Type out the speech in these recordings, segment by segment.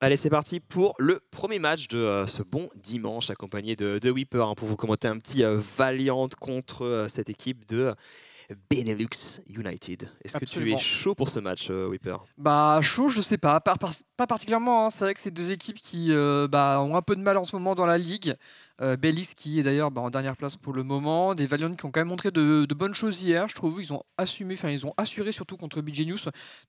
Allez, c'est parti pour le premier match de ce bon dimanche, accompagné de Weeper, hein, pour vous commenter un petit Valiant contre cette équipe de Benelux United. Est-ce que tu es chaud pour ce match, Weeper? Bah chaud, je sais pas, pas particulièrement, hein. C'est vrai que c'est deux équipes qui ont un peu de mal en ce moment dans la ligue. BLX qui est d'ailleurs en dernière place pour le moment, des Valiant qui ont quand même montré de bonnes choses hier, je trouve. Ils ont assumé, enfin ils ont assuré surtout contre BG News,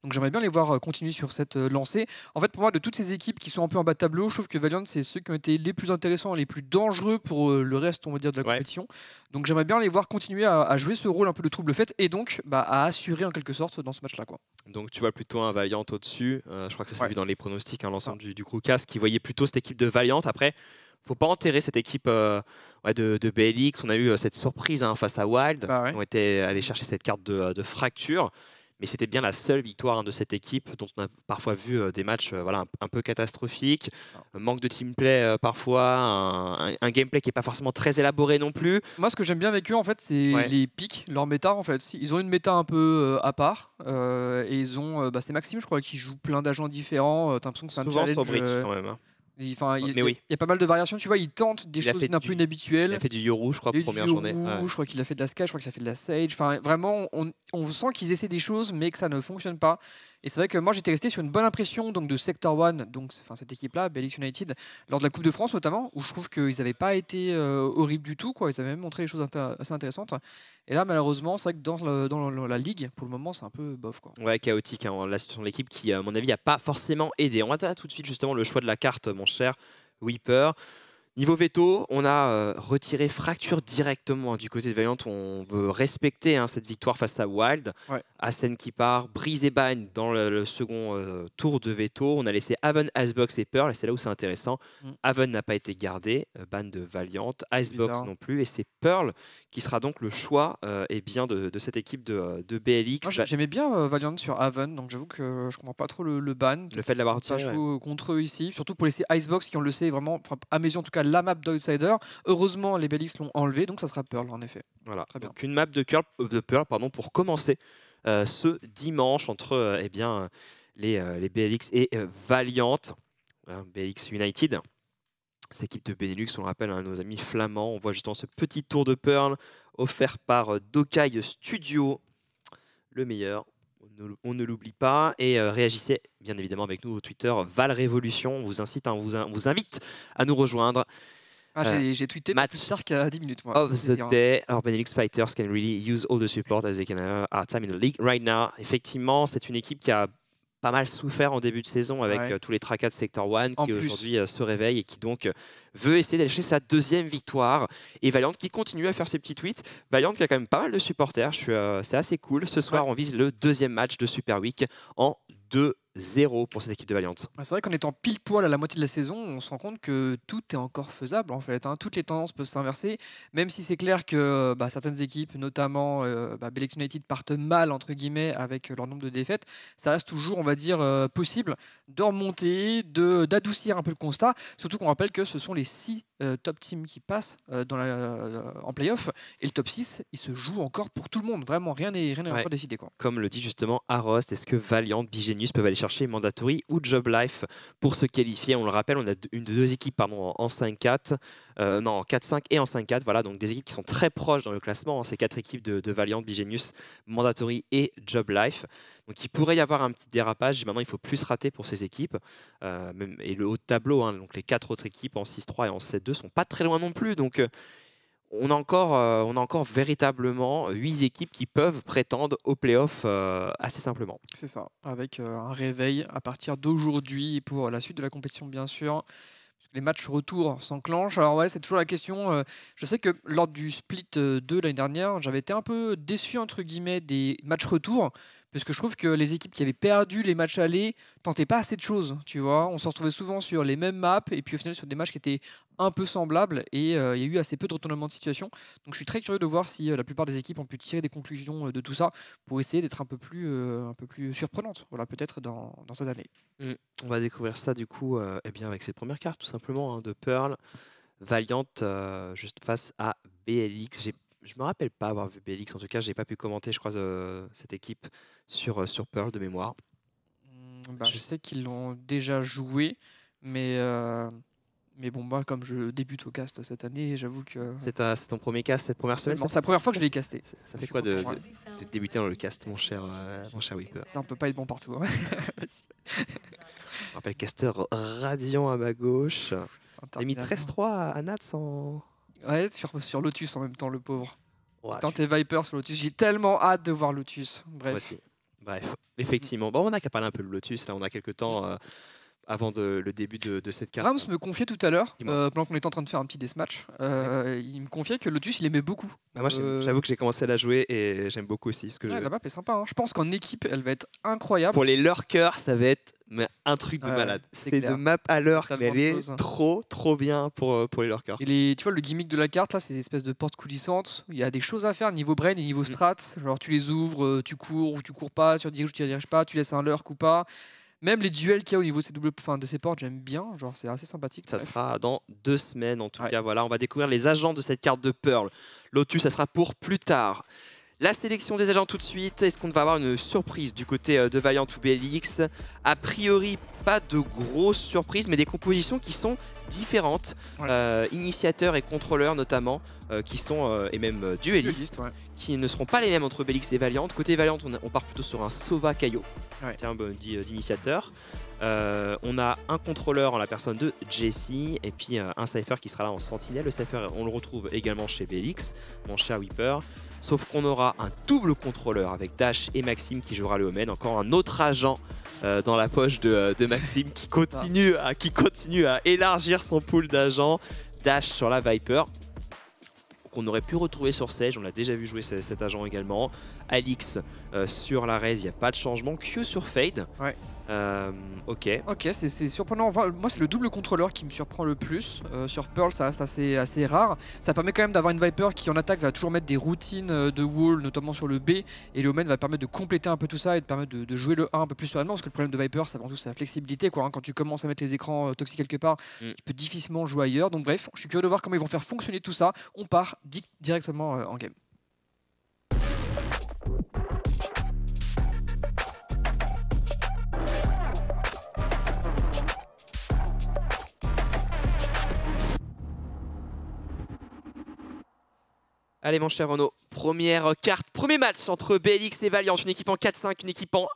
donc j'aimerais bien les voir continuer sur cette lancée. En fait, pour moi, de toutes ces équipes qui sont un peu en bas de tableau, je trouve que Valiant c'est ceux qui ont été les plus intéressants, les plus dangereux pour le reste, on va dire, de la compétition. Donc j'aimerais bien les voir continuer à jouer ce rôle un peu de trouble fête et donc à assurer en quelque sorte dans ce match-là, quoi. Donc tu vois plutôt un Valiant au-dessus, je crois que ça s'est vu dans les pronostics, hein, l'ensemble du Krookas qui voyait plutôt cette équipe de Valiant. Après, faut pas enterrer cette équipe de BLX. On a eu cette surprise, hein, face à Wild. On était allé chercher cette carte de fracture. Mais c'était bien la seule victoire, hein, de cette équipe, dont on a parfois vu des matchs un peu catastrophiques. Manque de teamplay parfois, un gameplay qui n'est pas forcément très élaboré non plus. Moi, ce que j'aime bien avec eux, en fait, c'est les pics, leur méta, en fait. Ils ont une méta un peu à part. Et ils ont... c'est Maxime, je crois, qui joue plein d'agents différents. T'as l'impression que c'est un challenge... Souvent sur Brick, quand même, hein. Il y a pas mal de variations, tu vois, il tente des choses un peu inhabituelles. Il a fait du Yoru, je crois, pour première journée. Je crois qu'il a fait de la Sky, je crois qu'il a fait de la Sage. Enfin, vraiment, on sent qu'ils essaient des choses, mais que ça ne fonctionne pas. Et c'est vrai que moi, j'étais resté sur une bonne impression donc, de Sector One, donc, cette équipe-là, BLX United, lors de la Coupe de France notamment, où je trouve qu'ils n'avaient pas été horribles du tout, quoi. Ils avaient même montré des choses assez intéressantes. Et là, malheureusement, c'est vrai que dans la Ligue, pour le moment, c'est un peu bof, quoi. Ouais, chaotique, hein, la situation de l'équipe qui, à mon avis, n'a pas forcément aidé. On va tout de suite, justement, le choix de la carte, mon cher Weeper. Niveau veto, on a retiré fracture directement, hein, du côté de Valiant. On veut respecter, hein, cette victoire face à Wild. Asen qui part, Breeze et Ban dans le second tour de veto. On a laissé Haven, Icebox et Pearl. Et c'est là où c'est intéressant. Haven n'a pas été gardé, Ban de Valiant, Icebox non plus. Et c'est Pearl qui sera donc le choix de cette équipe de BLX. J'aimais bien Valiant sur Haven, donc j'avoue que je comprends pas trop le ban. Le fait de l'avoir retiré. Contre eux ici, surtout pour laisser Icebox qui, on le sait, vraiment, à mes yeux en tout cas, la map d'Outsider. Heureusement, les BLX l'ont enlevé, donc ça sera Pearl en effet. Voilà, très bien. Donc une map de Pearl, pardon, pour commencer ce dimanche entre les BLX et Valiant, BLX United. Cette équipe de Benelux, on le rappelle, hein, nos amis flamands. On voit justement ce petit tour de Pearl offert par Dokai Studio, le meilleur. On ne l'oublie pas, et réagissez bien évidemment avec nous au Twitter ValRévolution. On vous incite, hein, on vous invite à nous rejoindre. J'ai tweeté plus tard qu'à 10 minutes. Moi, of the day, our Benelux fighters can really use all the support as they can at time in the league right now. Effectivement, c'est une équipe qui a pas mal souffert en début de saison avec tous les tracas de Sector One qui aujourd'hui se réveille et qui donc veut essayer d'aller sa deuxième victoire. Et Valiant qui continue à faire ses petits tweets. Valiant qui a quand même pas mal de supporters, c'est assez cool. Ce soir on vise le deuxième match de Super Week en 2-0 pour cette équipe de Valiant. C'est vrai qu'en étant pile poil à la moitié de la saison, on se rend compte que tout est encore faisable en fait, hein. Toutes les tendances peuvent s'inverser, même si c'est clair que certaines équipes, notamment BLX United, partent mal entre guillemets avec leur nombre de défaites. Ça reste toujours, on va dire, possible de remonter, d'adoucir un peu le constat. Surtout qu'on rappelle que ce sont les 6 top teams qui passent en play-off, et le top 6, il se joue encore pour tout le monde. Vraiment, rien n'est encore décidé, quoi. Comme le dit justement Arost, est-ce que Valiant, Bigenius peuvent aller chercher Mandatory ou Job Life pour se qualifier? On le rappelle, on a deux équipes en 5-4, en 4-5 et en 5-4, voilà, donc des équipes qui sont très proches dans le classement, hein, ces 4 équipes de Valiant, Bigenius, Mandatory et Job Life. Donc il pourrait y avoir un petit dérapage, maintenant il faut plus rater pour ces équipes. Et le haut de tableau, hein, donc les 4 autres équipes en 6-3 et en 7-2 sont pas très loin non plus. Donc on a encore véritablement 8 équipes qui peuvent prétendre au play-off assez simplement. C'est ça, avec un réveil à partir d'aujourd'hui pour la suite de la compétition bien sûr. Les matchs retour s'enclenchent. Alors ouais, c'est toujours la question. Je sais que lors du split 2 l'année dernière, j'avais été un peu déçu entre guillemets des matchs retour, parce que je trouve que les équipes qui avaient perdu les matchs allés tentaient pas assez de choses, tu vois. On se retrouvait souvent sur les mêmes maps et puis au final sur des matchs qui étaient un peu semblables, et il y a eu assez peu de retournement de situation. Donc je suis très curieux de voir si la plupart des équipes ont pu tirer des conclusions de tout ça pour essayer d'être un peu plus surprenantes, voilà, peut-être dans cette année. On va découvrir ça du coup avec cette première carte tout simplement, hein, de Pearl, Valiant juste face à BLX. Je me rappelle pas avoir vu BLX, en tout cas j'ai pas pu commenter, je crois, cette équipe sur Pearl de mémoire. Je sais qu'ils l'ont déjà joué, Mais bon, moi, comme je débute au cast cette année, j'avoue que... C'est ton premier cast, cette première semaine? C'est la première fois que je l'ai casté. Ça fait quoi de débuter dans le cast, mon cher Weeper? Ça ne peut pas être bon partout. Hein. On rappelle casteur radiant à ma gauche. J'ai mis 13-3 à Nats en... Ouais, sur Lotus en même temps, le pauvre. Ouais, tenté Viper sur Lotus. J'ai tellement hâte de voir Lotus. Bref, effectivement. Bon, on a qu'à parler un peu de Lotus. Là, on a quelques temps... avant le début de cette carte. Rams me confiait tout à l'heure, pendant qu'on était en train de faire un petit deathmatch, il me confiait que Lotus, il aimait beaucoup. Bah moi, j'avoue que j'ai commencé à la jouer et j'aime beaucoup aussi. Parce que la map est sympa, hein. Je pense qu'en équipe, elle va être incroyable. Pour les lurkers, ça va être un truc de malade. C'est de map à lurk, mais elle est trop bien pour les lurkers. Et tu vois, le gimmick de la carte, là, c'est des espèces de portes coulissantes. Il y a des choses à faire niveau brain et niveau strat. Genre, tu les ouvres, tu cours ou tu cours pas, tu diriges ou tu diriges pas, tu laisses un lurk ou pas. Même les duels qu'il y a au niveau de ces ces portes, j'aime bien, genre c'est assez sympathique. Ça sera dans 2 semaines en tout cas, voilà, on va découvrir les agents de cette carte de Pearl. Lotus, ça sera pour plus tard. La sélection des agents tout de suite, est-ce qu'on va avoir une surprise du côté de Valiant ou BLX? A priori, pas de grosses surprises, mais des compositions qui sont différentes. Ouais. Initiateurs et contrôleurs notamment, qui sont, et même duellistes, qui ne seront pas les mêmes entre BLX et Valiant. Côté Valiant, on part plutôt sur un Sova Caillot, qui est un bundy d'initiateur. On a un contrôleur en la personne de Jessie, et puis un Cypher qui sera là en sentinelle. Le Cypher, on le retrouve également chez BLX, mon cher Weeper. Sauf qu'on aura un double contrôleur avec Dash et Maxime qui jouera le Omen. Encore un autre agent dans la poche de Maxime qui continue à élargir son pool d'agents. Dash sur la Viper, qu'on aurait pu retrouver sur Sage, on l'a déjà vu jouer cet agent également. Alix sur la raise, il n'y a pas de changement. Q sur Fade. Ok, c'est surprenant. Enfin, moi, c'est le double contrôleur qui me surprend le plus. Sur Pearl, ça reste assez rare. Ça permet quand même d'avoir une Viper qui, en attaque, va toujours mettre des routines de wall, notamment sur le B. Et le Omen va permettre de compléter un peu tout ça et de permettre de jouer le 1 un peu plus sereinement. Parce que le problème de Viper, c'est avant tout sa flexibilité, quoi, hein. Quand tu commences à mettre les écrans toxiques quelque part, tu peux difficilement jouer ailleurs. Donc bref, je suis curieux de voir comment ils vont faire fonctionner tout ça. On part directement en game. Allez mon cher Renaud, première carte, premier match entre BLX et Valiant, une équipe en 4-5, une équipe en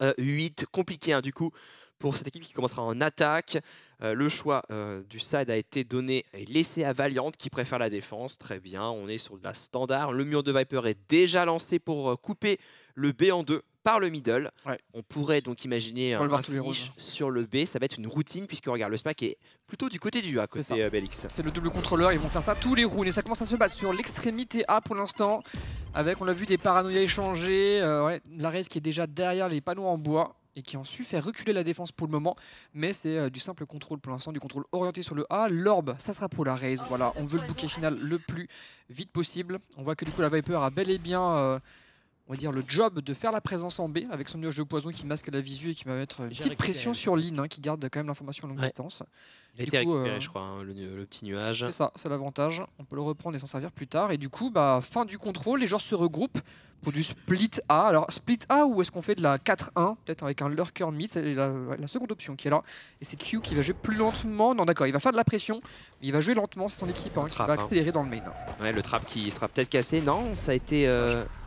1-8, compliqué hein, du coup pour cette équipe qui commencera en attaque. Le choix du side a été donné et laissé à Valiant qui préfère la défense, très bien, on est sur de la standard, le mur de Viper est déjà lancé pour couper le B en deux par le middle. On pourrait donc imaginer un finish sur le B, ça va être une routine puisque regarde le smack est... plutôt du côté du A, côté BLX. C'est le double contrôleur, ils vont faire ça tous les rounds et ça commence à se battre sur l'extrémité A pour l'instant. Avec, on l'a vu, des paranoïas échangés, la raise qui est déjà derrière les panneaux en bois et qui ont su faire reculer la défense pour le moment. Mais c'est du simple contrôle pour l'instant, du contrôle orienté sur le A. L'orbe, ça sera pour la raise, voilà, on veut le bouquet final le plus vite possible. On voit que du coup la Viper a bel et bien... on va dire le job de faire la présence en B avec son nuage de poison qui masque la visu et qui va mettre une petite pression sur Lynn qui garde quand même l'information à longue distance. Il a été récupéré je crois, hein, le petit nuage. C'est ça, c'est l'avantage. On peut le reprendre et s'en servir plus tard. Et du coup, bah, fin du contrôle, les joueurs se regroupent pour du split A. Alors split A ou est-ce qu'on fait de la 4-1 peut-être avec un lurker mid, c'est la seconde option qui est là. Et c'est Q qui va jouer plus lentement. Non d'accord, il va faire de la pression, mais il va jouer lentement, c'est son équipe qui va accélérer dans le main. Ouais, le trap qui sera peut-être cassé. Non, ça a été...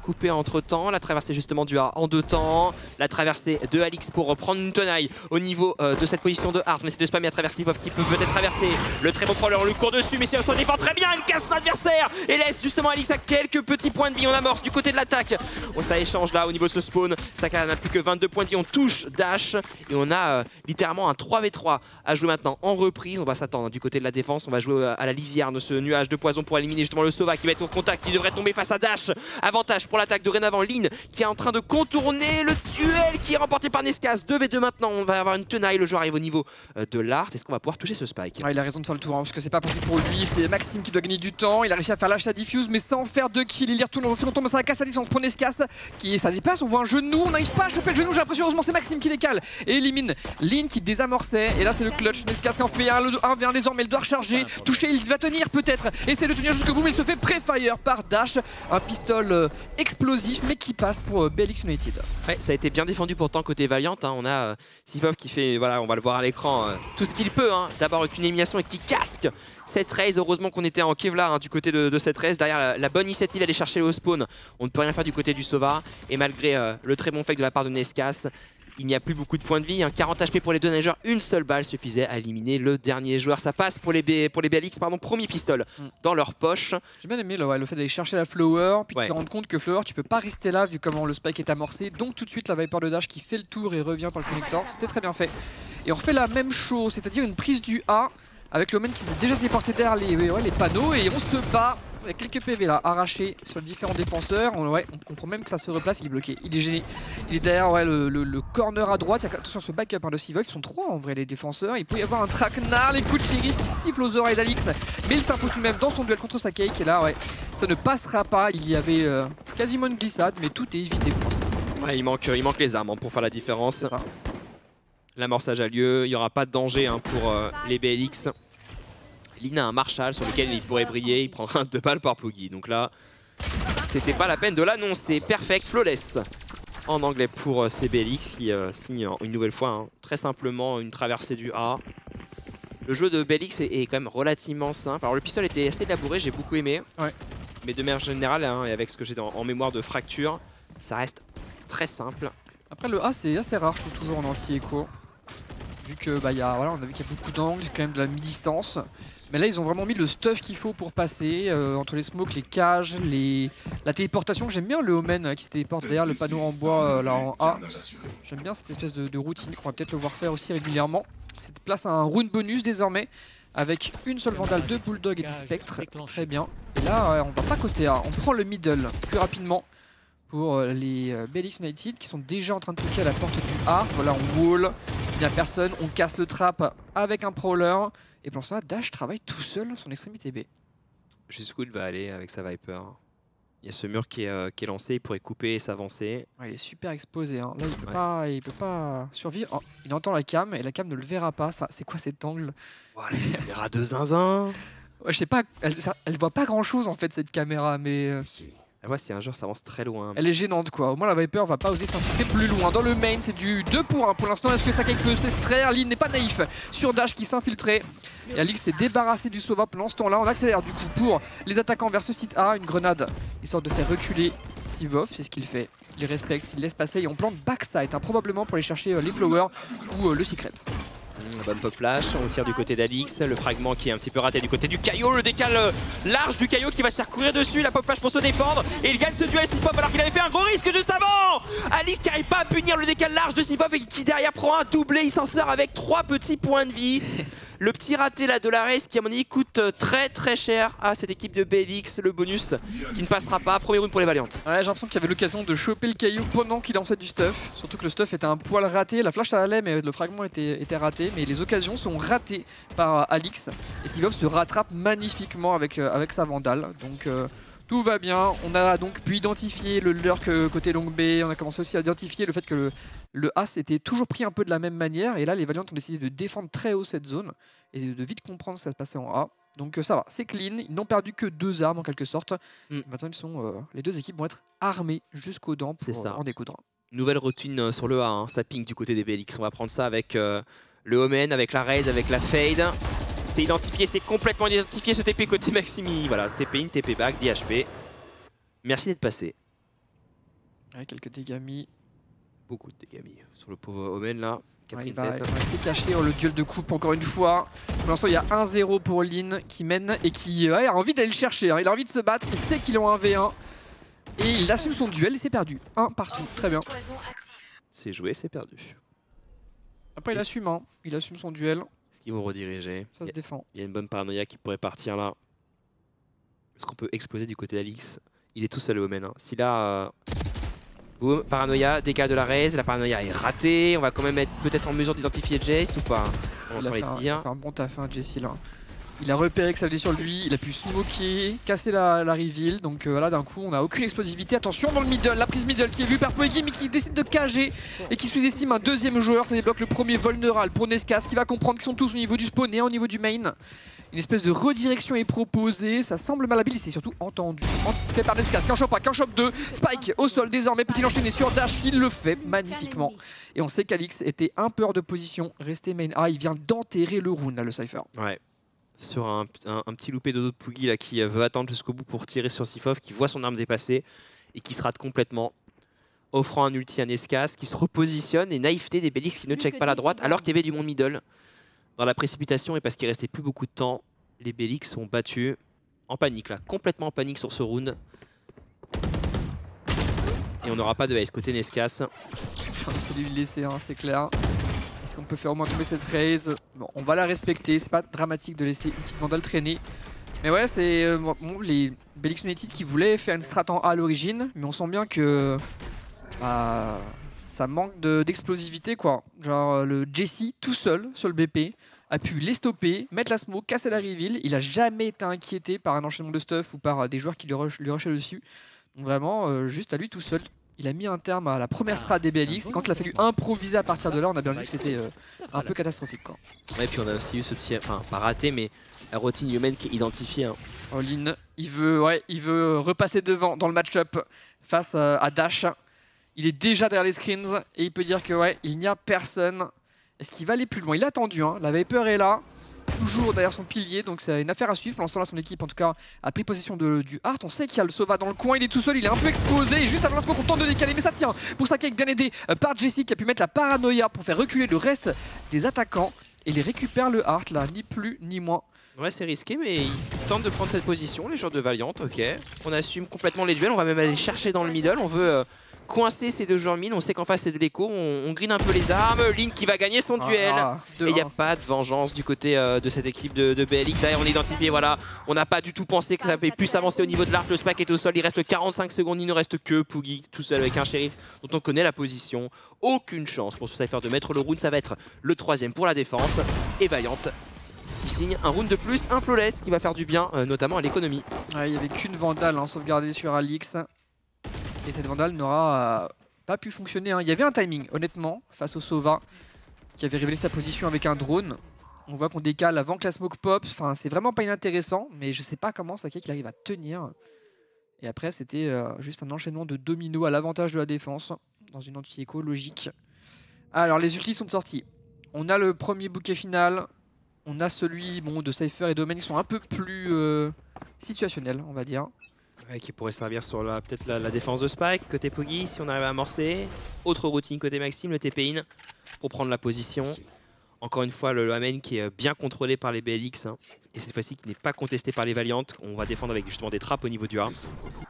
coupé entre temps, la traversée justement du A en 2 temps, la traversée de Alix pour prendre une tenaille au niveau de cette position de Hart, mais c'est de spammer à traverser Sifov qui peut peut-être traverser le très bon proleur, le court dessus, mais si on se défend très bien, elle casse l'adversaire et laisse justement Alix à quelques petits points de vie, on amorce du côté de l'attaque, ça échange là au niveau de ce spawn, Sakaki n'a plus que 22 points de vie, on touche Dash et on a littéralement un 3v3 à jouer maintenant en reprise, on va s'attendre du côté de la défense, on va jouer à la lisière de ce nuage de poison pour éliminer justement le Sova qui va être au contact, qui devrait tomber face à Dash, avantage pour l'attaque dorénavant, Lynn qui est en train de contourner le duel qui est remporté par Nescaz. 2v2 maintenant, on va avoir une tenaille, le joueur arrive au niveau de l'art, est-ce qu'on va pouvoir toucher ce spike? Il a raison de faire le tour, hein, parce que c'est pas possible pour lui, c'est Maxime qui doit gagner du temps, il a réussi à faire lâcher la diffuse mais sans faire de kill, il y retourne dans un second temps, mais ça casse la distance, pour Nescaz qui ça dépasse, on voit un genou, on n'arrive pas à choper le genou, j'ai l'impression, heureusement c'est Maxime qui décale et élimine Lynn qui désamorçait et là c'est le clutch, Nescaz qui en fait un, 1v1 désormais, il doit recharger, toucher, il va tenir peut-être, essaie de tenir jusqu'au bout mais il se fait pré-fire par Dash, un pistol explosif mais qui passe pour BLX United. Ouais, ça a été bien défendu pourtant côté Valiant, hein. On a Sifov qui fait, voilà on va le voir à l'écran, tout ce qu'il peut, hein. D'abord avec une élimination et qui casque cette raise, heureusement qu'on était en Kevlar hein, du côté de cette raise, derrière la bonne initiative aller chercher le spawn, on ne peut rien faire du côté du Sova et malgré le très bon fake de la part de Nescaz, il n'y a plus beaucoup de points de vie, hein. 40 HP pour les deux nageurs, une seule balle suffisait à éliminer le dernier joueur. Ça passe pour les BLX, pardon, premier pistol dans leur poche. J'ai bien aimé le fait d'aller chercher la Flower, puis de te rendre compte que Flower, tu peux pas rester là vu comment le spike est amorcé. Donc tout de suite la Viper de Dash qui fait le tour et revient par le connector, c'était très bien fait. Et on refait la même chose, c'est-à-dire une prise du A avec l'Omen qui s'est déjà déporté derrière les panneaux et on se bat. Avec quelques PV là arrachés sur les différents défenseurs, on comprend même que ça se replace, il est bloqué, il est gêné, il est derrière le corner à droite, attention ce backup de Sivov, ils sont trois en vrai les défenseurs, il peut y avoir un traquenard, les coups de shérif qui sifflent aux oreilles d'Alix, mais il s'impose tout de même dans son duel contre Sakaki et là ça ne passera pas, il y avait quasiment une glissade mais tout est évité pour l'instant. Ouais, il manque les armes hein, pour faire la différence, l'amorçage a lieu, il n'y aura pas de danger hein, pour les BLX. Lynn a un Marshall sur lequel il pourrait briller, il prend 2 balles par Poggy. Donc là, c'était pas la peine de l'annoncer. Perfect, flawless en anglais pour BLX qui signe une nouvelle fois hein, très simplement une traversée du A. Le jeu de BLX est quand même relativement simple. Alors le pistol était assez élaboré, j'ai beaucoup aimé. Ouais. Mais de manière générale, hein, et avec ce que j'ai en mémoire de fracture, ça reste très simple. Après le A c'est assez rare, je trouve toujours en anti-écho. Vu que on a vu qu'il y a beaucoup d'angles, quand même de la mi-distance. Mais là, ils ont vraiment mis le stuff qu'il faut pour passer, entre les smokes, les cages, la téléportation. J'aime bien le Omen qui se téléporte derrière le panneau en bois, là en A. J'aime bien cette espèce de routine qu'on va peut-être le voir faire aussi régulièrement. C'est place à un round bonus désormais, avec une seule vandale, 2 bulldogs et 10 spectres. Très bien. Et là, on va pas côté A, on prend le middle plus rapidement pour les BLX United qui sont déjà en train de toucher à la porte du A. Voilà, on wall, il n'y a personne, on casse le trap avec un prowler. Et pendant ce temps, Dash travaille tout seul son extrémité B. Jusqu'où il va aller avec sa Viper. Il y a ce mur qui est lancé, il pourrait couper et s'avancer. Ouais, il est super exposé, hein. Là il peut pas survivre. Oh, il entend la cam et la cam ne le verra pas. C'est quoi cet angle? Oh, la caméra de zinzin. Ouais, je sais pas, elle voit pas grand chose en fait cette caméra, mais... Elle voit si un joueur s'avance très loin. Elle est gênante quoi, au moins la Viper va pas oser s'infiltrer plus loin. Dans le main c'est du 2 pour 1 pour l'instant, est-ce que Sakaki peut s'extraire? Lynn n'est pas naïf sur Dash qui s'infiltrait. Et Alix s'est débarrassé du Sova pendant ce temps-là. On accélère du coup pour les attaquants vers ce site A. Une grenade histoire de faire reculer Sivov, c'est ce qu'il fait. Il les respecte, il laisse passer et on plante backside hein, probablement pour aller chercher les flowers ou le secret. Bonne pop flash, on tire du côté d'Alix, le fragment qui est un petit peu raté du côté du caillot, le décale large du caillot qui va se faire courir dessus, la pop flash pour se défendre et il gagne ce duel Sifov alors qu'il avait fait un gros risque juste avant. Alix qui n'arrive pas à punir le décale large de Sifov et qui derrière prend un doublé, il s'en sort avec 3 petits points de vie. Le petit raté là de la race qui à mon avis coûte très très cher à cette équipe de BLX, le bonus qui ne passera pas, premier round pour les Valiantes. Ouais, j'ai l'impression qu'il y avait l'occasion de choper le caillou pendant qu'il lançait du stuff, surtout que le stuff était un poil raté, la flash ça allait mais le fragment était raté, mais les occasions sont ratées par Alix et Sivov se rattrape magnifiquement avec sa vandale, donc tout va bien. On a donc pu identifier le lurk côté long B, on a commencé aussi à identifier le fait que le A était toujours pris un peu de la même manière et là les Valiantes ont décidé de défendre très haut cette zone et de vite comprendre ce qui se passait en A. Donc ça va, c'est clean, ils n'ont perdu que 2 armes en quelque sorte. Maintenant les deux équipes vont être armées jusqu'aux dents pour en découdre. Nouvelle routine sur le A, hein. Ça ping du côté des BLX, on va prendre ça avec le Omen, avec la raise, avec la fade. C'est identifié, c'est complètement identifié ce TP côté Maximi. Voilà, TP in, TP back, 10 HP. Merci d'être passé. Ouais, quelques dégâts mis. Beaucoup de dégâts mis sur le pauvre Omen là. Ouais, il va rester caché, le duel de coupe encore une fois. Pour l'instant il y a 1-0 pour Lynn qui mène et qui a envie d'aller le chercher. Hein. Il a envie de se battre, il sait qu'il est en 1v1. Et il assume son duel et c'est perdu. 1 partout, très bien. C'est joué, c'est perdu. Après il assume, hein. Il assume son duel. Est-ce qu'ils vont rediriger? Ça se défend. Il y a une bonne paranoïa qui pourrait partir là. Est-ce qu'on peut exploser du côté d'Alix? Il est tout seul au Omen. Hein. Si là... Boum, paranoïa, décale de la raise, la paranoïa est ratée. On va quand même être peut-être en mesure d'identifier Jess ou pas? On va les tirs. Un bon taf, hein, Jessie là. Il a repéré que ça venait sur lui, il a pu smoker, casser la reveal. Donc là d'un coup on n'a aucune explosivité. Attention dans le middle, la prise middle qui est vue par Puiggy mais qui décide de cager et qui sous-estime un deuxième joueur. Ça débloque le premier vulnéral pour Nescaz qui va comprendre qu'ils sont tous au niveau du spawn et au niveau du main. Une espèce de redirection est proposée, ça semble mal habilité, c'est surtout entendu, anticipé par Nescaz, qu'un chope 1, qu'un chope 2, Spike au sol désormais, petit enchaîné sur Dash qui le fait magnifiquement. Et on sait qu'Alix était un peu hors de position, resté main. Ah il vient d'enterrer le round là le Cypher. Ouais. Sur un petit loupé de dos de Puiggy là qui veut attendre jusqu'au bout pour tirer sur Sifov, qui voit son arme dépasser et qui se rate complètement, offrant un ulti à Nescaz, qui se repositionne et naïveté des BLX qui ne check pas la droite alors qu'il y avait du monde middle. Dans la précipitation et parce qu'il restait plus beaucoup de temps, les BLX sont battus en panique là, complètement en panique sur ce round. Et on n'aura pas de ace côté Nescaz. On essaie de lui laisser, hein, c'est clair. On peut faire au moins tomber cette raise. Bon, on va la respecter, c'est pas dramatique de laisser une petite vandale traîner. Mais ouais, c'est bon, les BLX United qui voulaient faire une strat en A à l'origine, mais on sent bien que ça manque d'explosivité quoi. Genre le Jessie tout seul sur le BP a pu les stopper, mettre la smoke, casser la reveal. Il a jamais été inquiété par un enchaînement de stuff ou par des joueurs qui lui rushaient dessus. Donc vraiment, juste à lui tout seul. Il a mis un terme à la première strat des BLX, et quand il a fallu improviser à partir de là, on a bien vu que c'était un peu catastrophique. Quoi. Ouais, et puis on a aussi eu ce petit, enfin pas raté, mais la routine humaine qui est identifiée. Hein. Oh, Lynn, il veut repasser devant dans le match-up face à Dash. Il est déjà derrière les screens et il peut dire que ouais, il n'y a personne. Est-ce qu'il va aller plus loin? Il a attendu, hein. La Viper est là. Toujours derrière son pilier, donc c'est une affaire à suivre. Pour l'instant là, son équipe en tout cas a pris possession du Heart. On sait qu'il y a le Sova dans le coin, il est tout seul, il est un peu exposé. Et juste avant l'instant qu'on tente de décaler, mais ça tient pour Sakaki, bien aidé par Jessie qui a pu mettre la paranoïa pour faire reculer le reste des attaquants. Et les récupère le Heart là, ni plus ni moins. Ouais, c'est risqué, mais ils tentent de prendre cette position, les joueurs de Valiant, ok. On assume complètement les duels, on va même aller chercher dans le middle, on veut... coincé ces deux joueurs mine, on sait qu'en face c'est de l'écho, on green un peu les armes, Lynn qui va gagner son duel. Et il n'y a pas de vengeance du côté de cette équipe de BLX. D'ailleurs on identifie, voilà, on n'a pas du tout pensé que ça avait pu s'avancer au niveau de l'arc, le spike est au sol, il reste 45 secondes, il ne reste que Puiggy tout seul avec un shérif dont on connaît la position. Aucune chance pour ce Cypher de mettre le round, ça va être le troisième pour la défense. Et Valiant qui signe un round de plus, un flawless qui va faire du bien, notamment à l'économie. Ouais, il n'y avait qu'une vandale hein, sauvegardée sur Alix. Et cette vandale n'aura pas pu fonctionner. Hein. Il y avait un timing, honnêtement, face au Sova, qui avait révélé sa position avec un drone. On voit qu'on décale avant que la smoke pop. Enfin, c'est vraiment pas inintéressant, mais je sais pas comment Sakaki arrive à tenir. Et après, c'était juste un enchaînement de dominos à l'avantage de la défense, dans une anti-écho logique. Alors, les ultis sont sortis. On a le premier bouquet final. On a celui bon, de Cypher et Domaine qui sont un peu plus situationnels, on va dire. Ouais, qui pourrait servir sur peut-être la défense de Spike, côté Puiggy, si on arrive à amorcer. Autre routine côté Maxime, le TP-in pour prendre la position. Encore une fois, le Omen qui est bien contrôlé par les BLX. Hein, et cette fois-ci qui n'est pas contesté par les Valiant. On va défendre avec justement des trappes au niveau du A.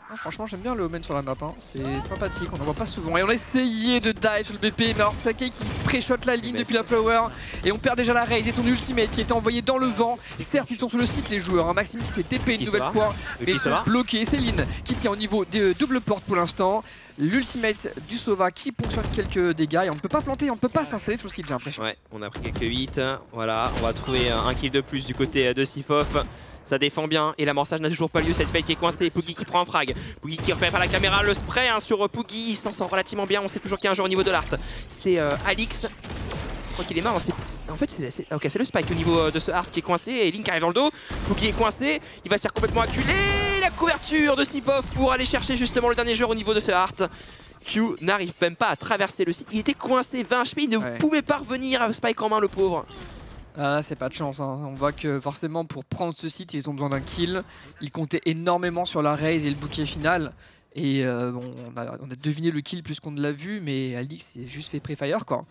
Ah, franchement, j'aime bien le Omen sur la map. Hein. C'est sympathique, on n'en voit pas souvent. Et on a essayé de dive sur le BP, mais alors Sakaki qui pré-shot la ligne depuis la flower. Et on perd déjà la raise et son ultimate qui était envoyé dans le vent. Certes, ils sont sur le site les joueurs. Hein. Maxime qui s'est TP une nouvelle fois. Mais ils sont bloqués. Céline qui tient au niveau des double portes pour l'instant. L'ultimate du Sova qui ponctionne quelques dégâts et on ne peut pas planter, on ne peut pas s'installer sur le site, j'ai l'impression. Ouais, on a pris quelques hits, voilà, on va trouver un kill de plus du côté de Sifov. Ça défend bien et l'amorçage n'a toujours pas lieu, cette fake qui est coincée, Puiggy qui prend un frag, Puiggy qui repère par la caméra, le spray hein, sur Puiggy, il s'en sort relativement bien, on sait toujours qu'il y a un jeu au niveau de l'art. C'est Alix, je crois qu'il est mort, en fait c'est okay, le spike au niveau de ce art qui est coincé et Link arrive dans le dos, Puiggy est coincé, il va se faire complètement acculer. La couverture de Sifov pour aller chercher justement le dernier joueur au niveau de ce heart. Q n'arrive même pas à traverser le site, il était coincé 20 HP, il ne pouvait pas revenir à Spike en main le pauvre. Ah, c'est pas de chance, hein. On voit que forcément pour prendre ce site ils ont besoin d'un kill, ils comptaient énormément sur la raise et le bouquet final. Et bon, on a deviné le kill plus qu'on ne l'a vu, mais Alix s'est juste fait pré-fire quoi.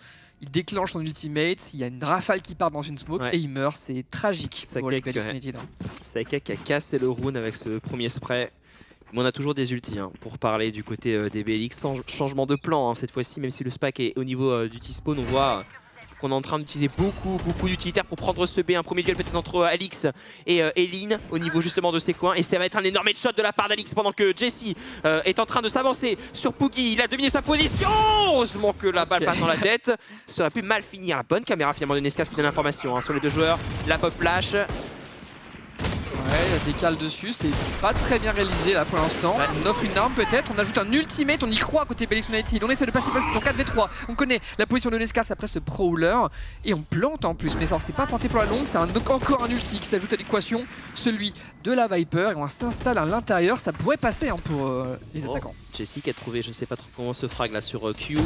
Il déclenche son ultimate, il y a une rafale qui part dans une smoke et il meurt, c'est tragique. Sakaki qui a cassé le round avec ce premier spray. Mais on a toujours des ultis hein, pour parler du côté des BLX. Sans changement de plan hein, cette fois-ci, même si le spike est au niveau du T-spawn, on voit qu'on est en train d'utiliser beaucoup d'utilitaires pour prendre ce B. Un premier duel peut-être entre Alix et Lynn au niveau justement de ses coins. Et ça va être un énorme headshot de la part d'Alix pendant que Jessie est en train de s'avancer sur Puiggy. Il a dominé sa position. Heureusement que la balle passe dans la tête. Ça aurait pu mal finir. La bonne caméra finalement de Nescaz qui donne l'information hein, sur les deux joueurs. La pop flash. ça décale dessus, c'est pas très bien réalisé là pour l'instant. On offre une arme peut-être, on ajoute un ultimate, on y croit à côté BLX United, on essaie de passer dans 4v3, on connaît la position de Nescaz après ce prowler et on plante en plus, mais ça c'est pas planté pour la longue, c'est encore un ulti qui s'ajoute à l'équation, celui de la Viper, et on s'installe à l'intérieur, ça pourrait passer hein, pour les attaquants. Jessie qui a trouvé je ne sais pas trop comment ce frag là sur Q,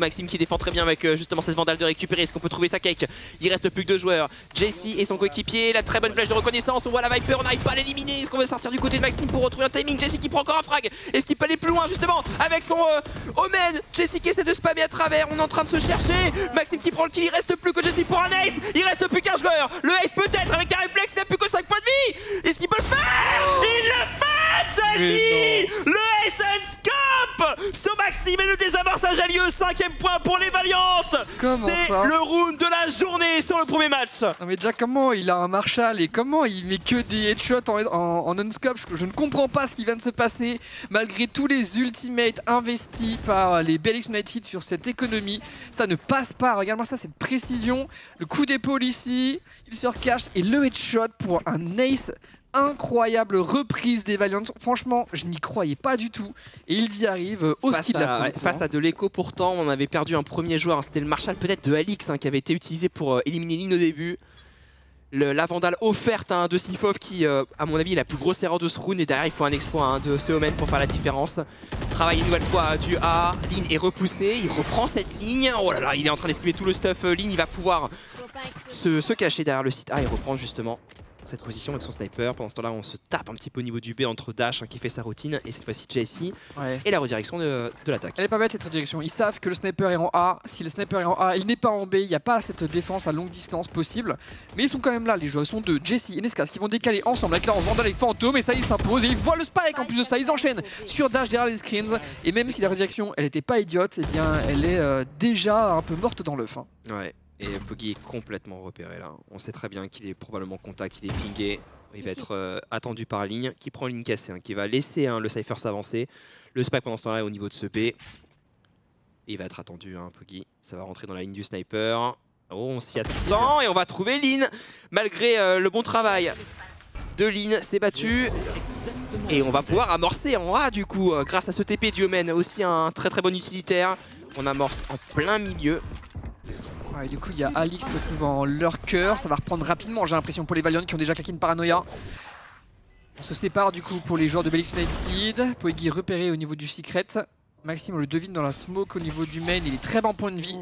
Maxime qui défend très bien avec justement cette vandale de récupérer, est-ce qu'on peut trouver sa cake? Il reste plus que deux joueurs, Jessie et son coéquipier, la très bonne flèche de reconnaissance, on voit la Viper, on n'arrive pas à l'éliminer, est-ce qu'on veut sortir du côté de Maxime pour retrouver un timing? Jessie qui prend encore un frag, est-ce qu'il peut aller plus loin justement avec son Omen? Jessie qui essaie de spammer à travers, on est en train de se chercher, Maxime qui prend le kill, il reste plus que Jessie pour un ace, il reste plus qu'un joueur, le ace peut-être avec un réflexe, il n'a plus que 5 points de vie, est-ce qu'il peut le faire? Il le fait, Jessie! Le ace and scope! Ce Maxime et le désamorçage a lieu, 5ème point pour les Valiantes. C'est le round de la journée sur le premier match. Non mais déjà comment il a un Marshall et comment il met que des headshots en unscope, je ne comprends pas ce qui vient de se passer malgré tous les ultimates investis par les BLX United sur cette économie, ça ne passe pas. Regarde-moi ça, cette précision, le coup d'épaule ici, il se recache et le headshot pour un ace. Incroyable reprise des Valiant, franchement je n'y croyais pas du tout et ils y arrivent au ski de la pointe. Face à de l'écho pourtant, on avait perdu un premier joueur, hein, c'était le Marshall peut-être de Alix hein, qui avait été utilisé pour éliminer Lynn au début. La vandale offerte hein, de Sifov qui à mon avis est la plus grosse erreur de ce round et derrière il faut un exploit hein, de ce Omen pour faire la différence. Travaille une nouvelle fois du A, Lynn est repoussé, il reprend cette ligne, oh là là il est en train d'esquiver tout le stuff, Lynn il va pouvoir se cacher derrière le site A et reprendre justement cette position avec son sniper. Pendant ce temps là on se tape un petit peu au niveau du B entre Dash hein, qui fait sa routine et cette fois-ci Jessie et la redirection de l'attaque. Elle est pas bête cette redirection, ils savent que le sniper est en A, si le sniper est en A il n'est pas en B, il n'y a pas cette défense à longue distance possible, mais ils sont quand même là les joueurs, ils sont deux, Jessie et Nescaz qui vont décaler ensemble avec leur vandale et fantôme et ça ils s'imposent et ils voient le spike en plus de ça, ils enchaînent sur Dash derrière les screens et même si la redirection elle était pas idiote, et eh bien elle est déjà un peu morte dans l'œuf. Hein. Ouais. Et Poggy est complètement repéré là, on sait très bien qu'il est probablement contact, il est pingué, il va être attendu par Ligne, qui prend une ligne cassée, hein, qui va laisser le Cypher s'avancer. Le spike pendant ce temps là est au niveau de ce B, et il va être attendu hein, Poggy, ça va rentrer dans la ligne du sniper. Oh on s'y attend et on va trouver Lynn, malgré le bon travail de Lynn, s'est battu. Et on va pouvoir amorcer en A du coup, grâce à ce TP du Omen, aussi un très très bon utilitaire. On amorce en plein milieu. Et du coup il y a Alix qui se trouve en lurker, ça va reprendre rapidement j'ai l'impression pour les Valiant qui ont déjà claqué une paranoïa. On se sépare du coup pour les joueurs de BLX United, Puiggy repéré au niveau du secret, Maxime on le devine dans la smoke au niveau du main, il est très bon point de vie.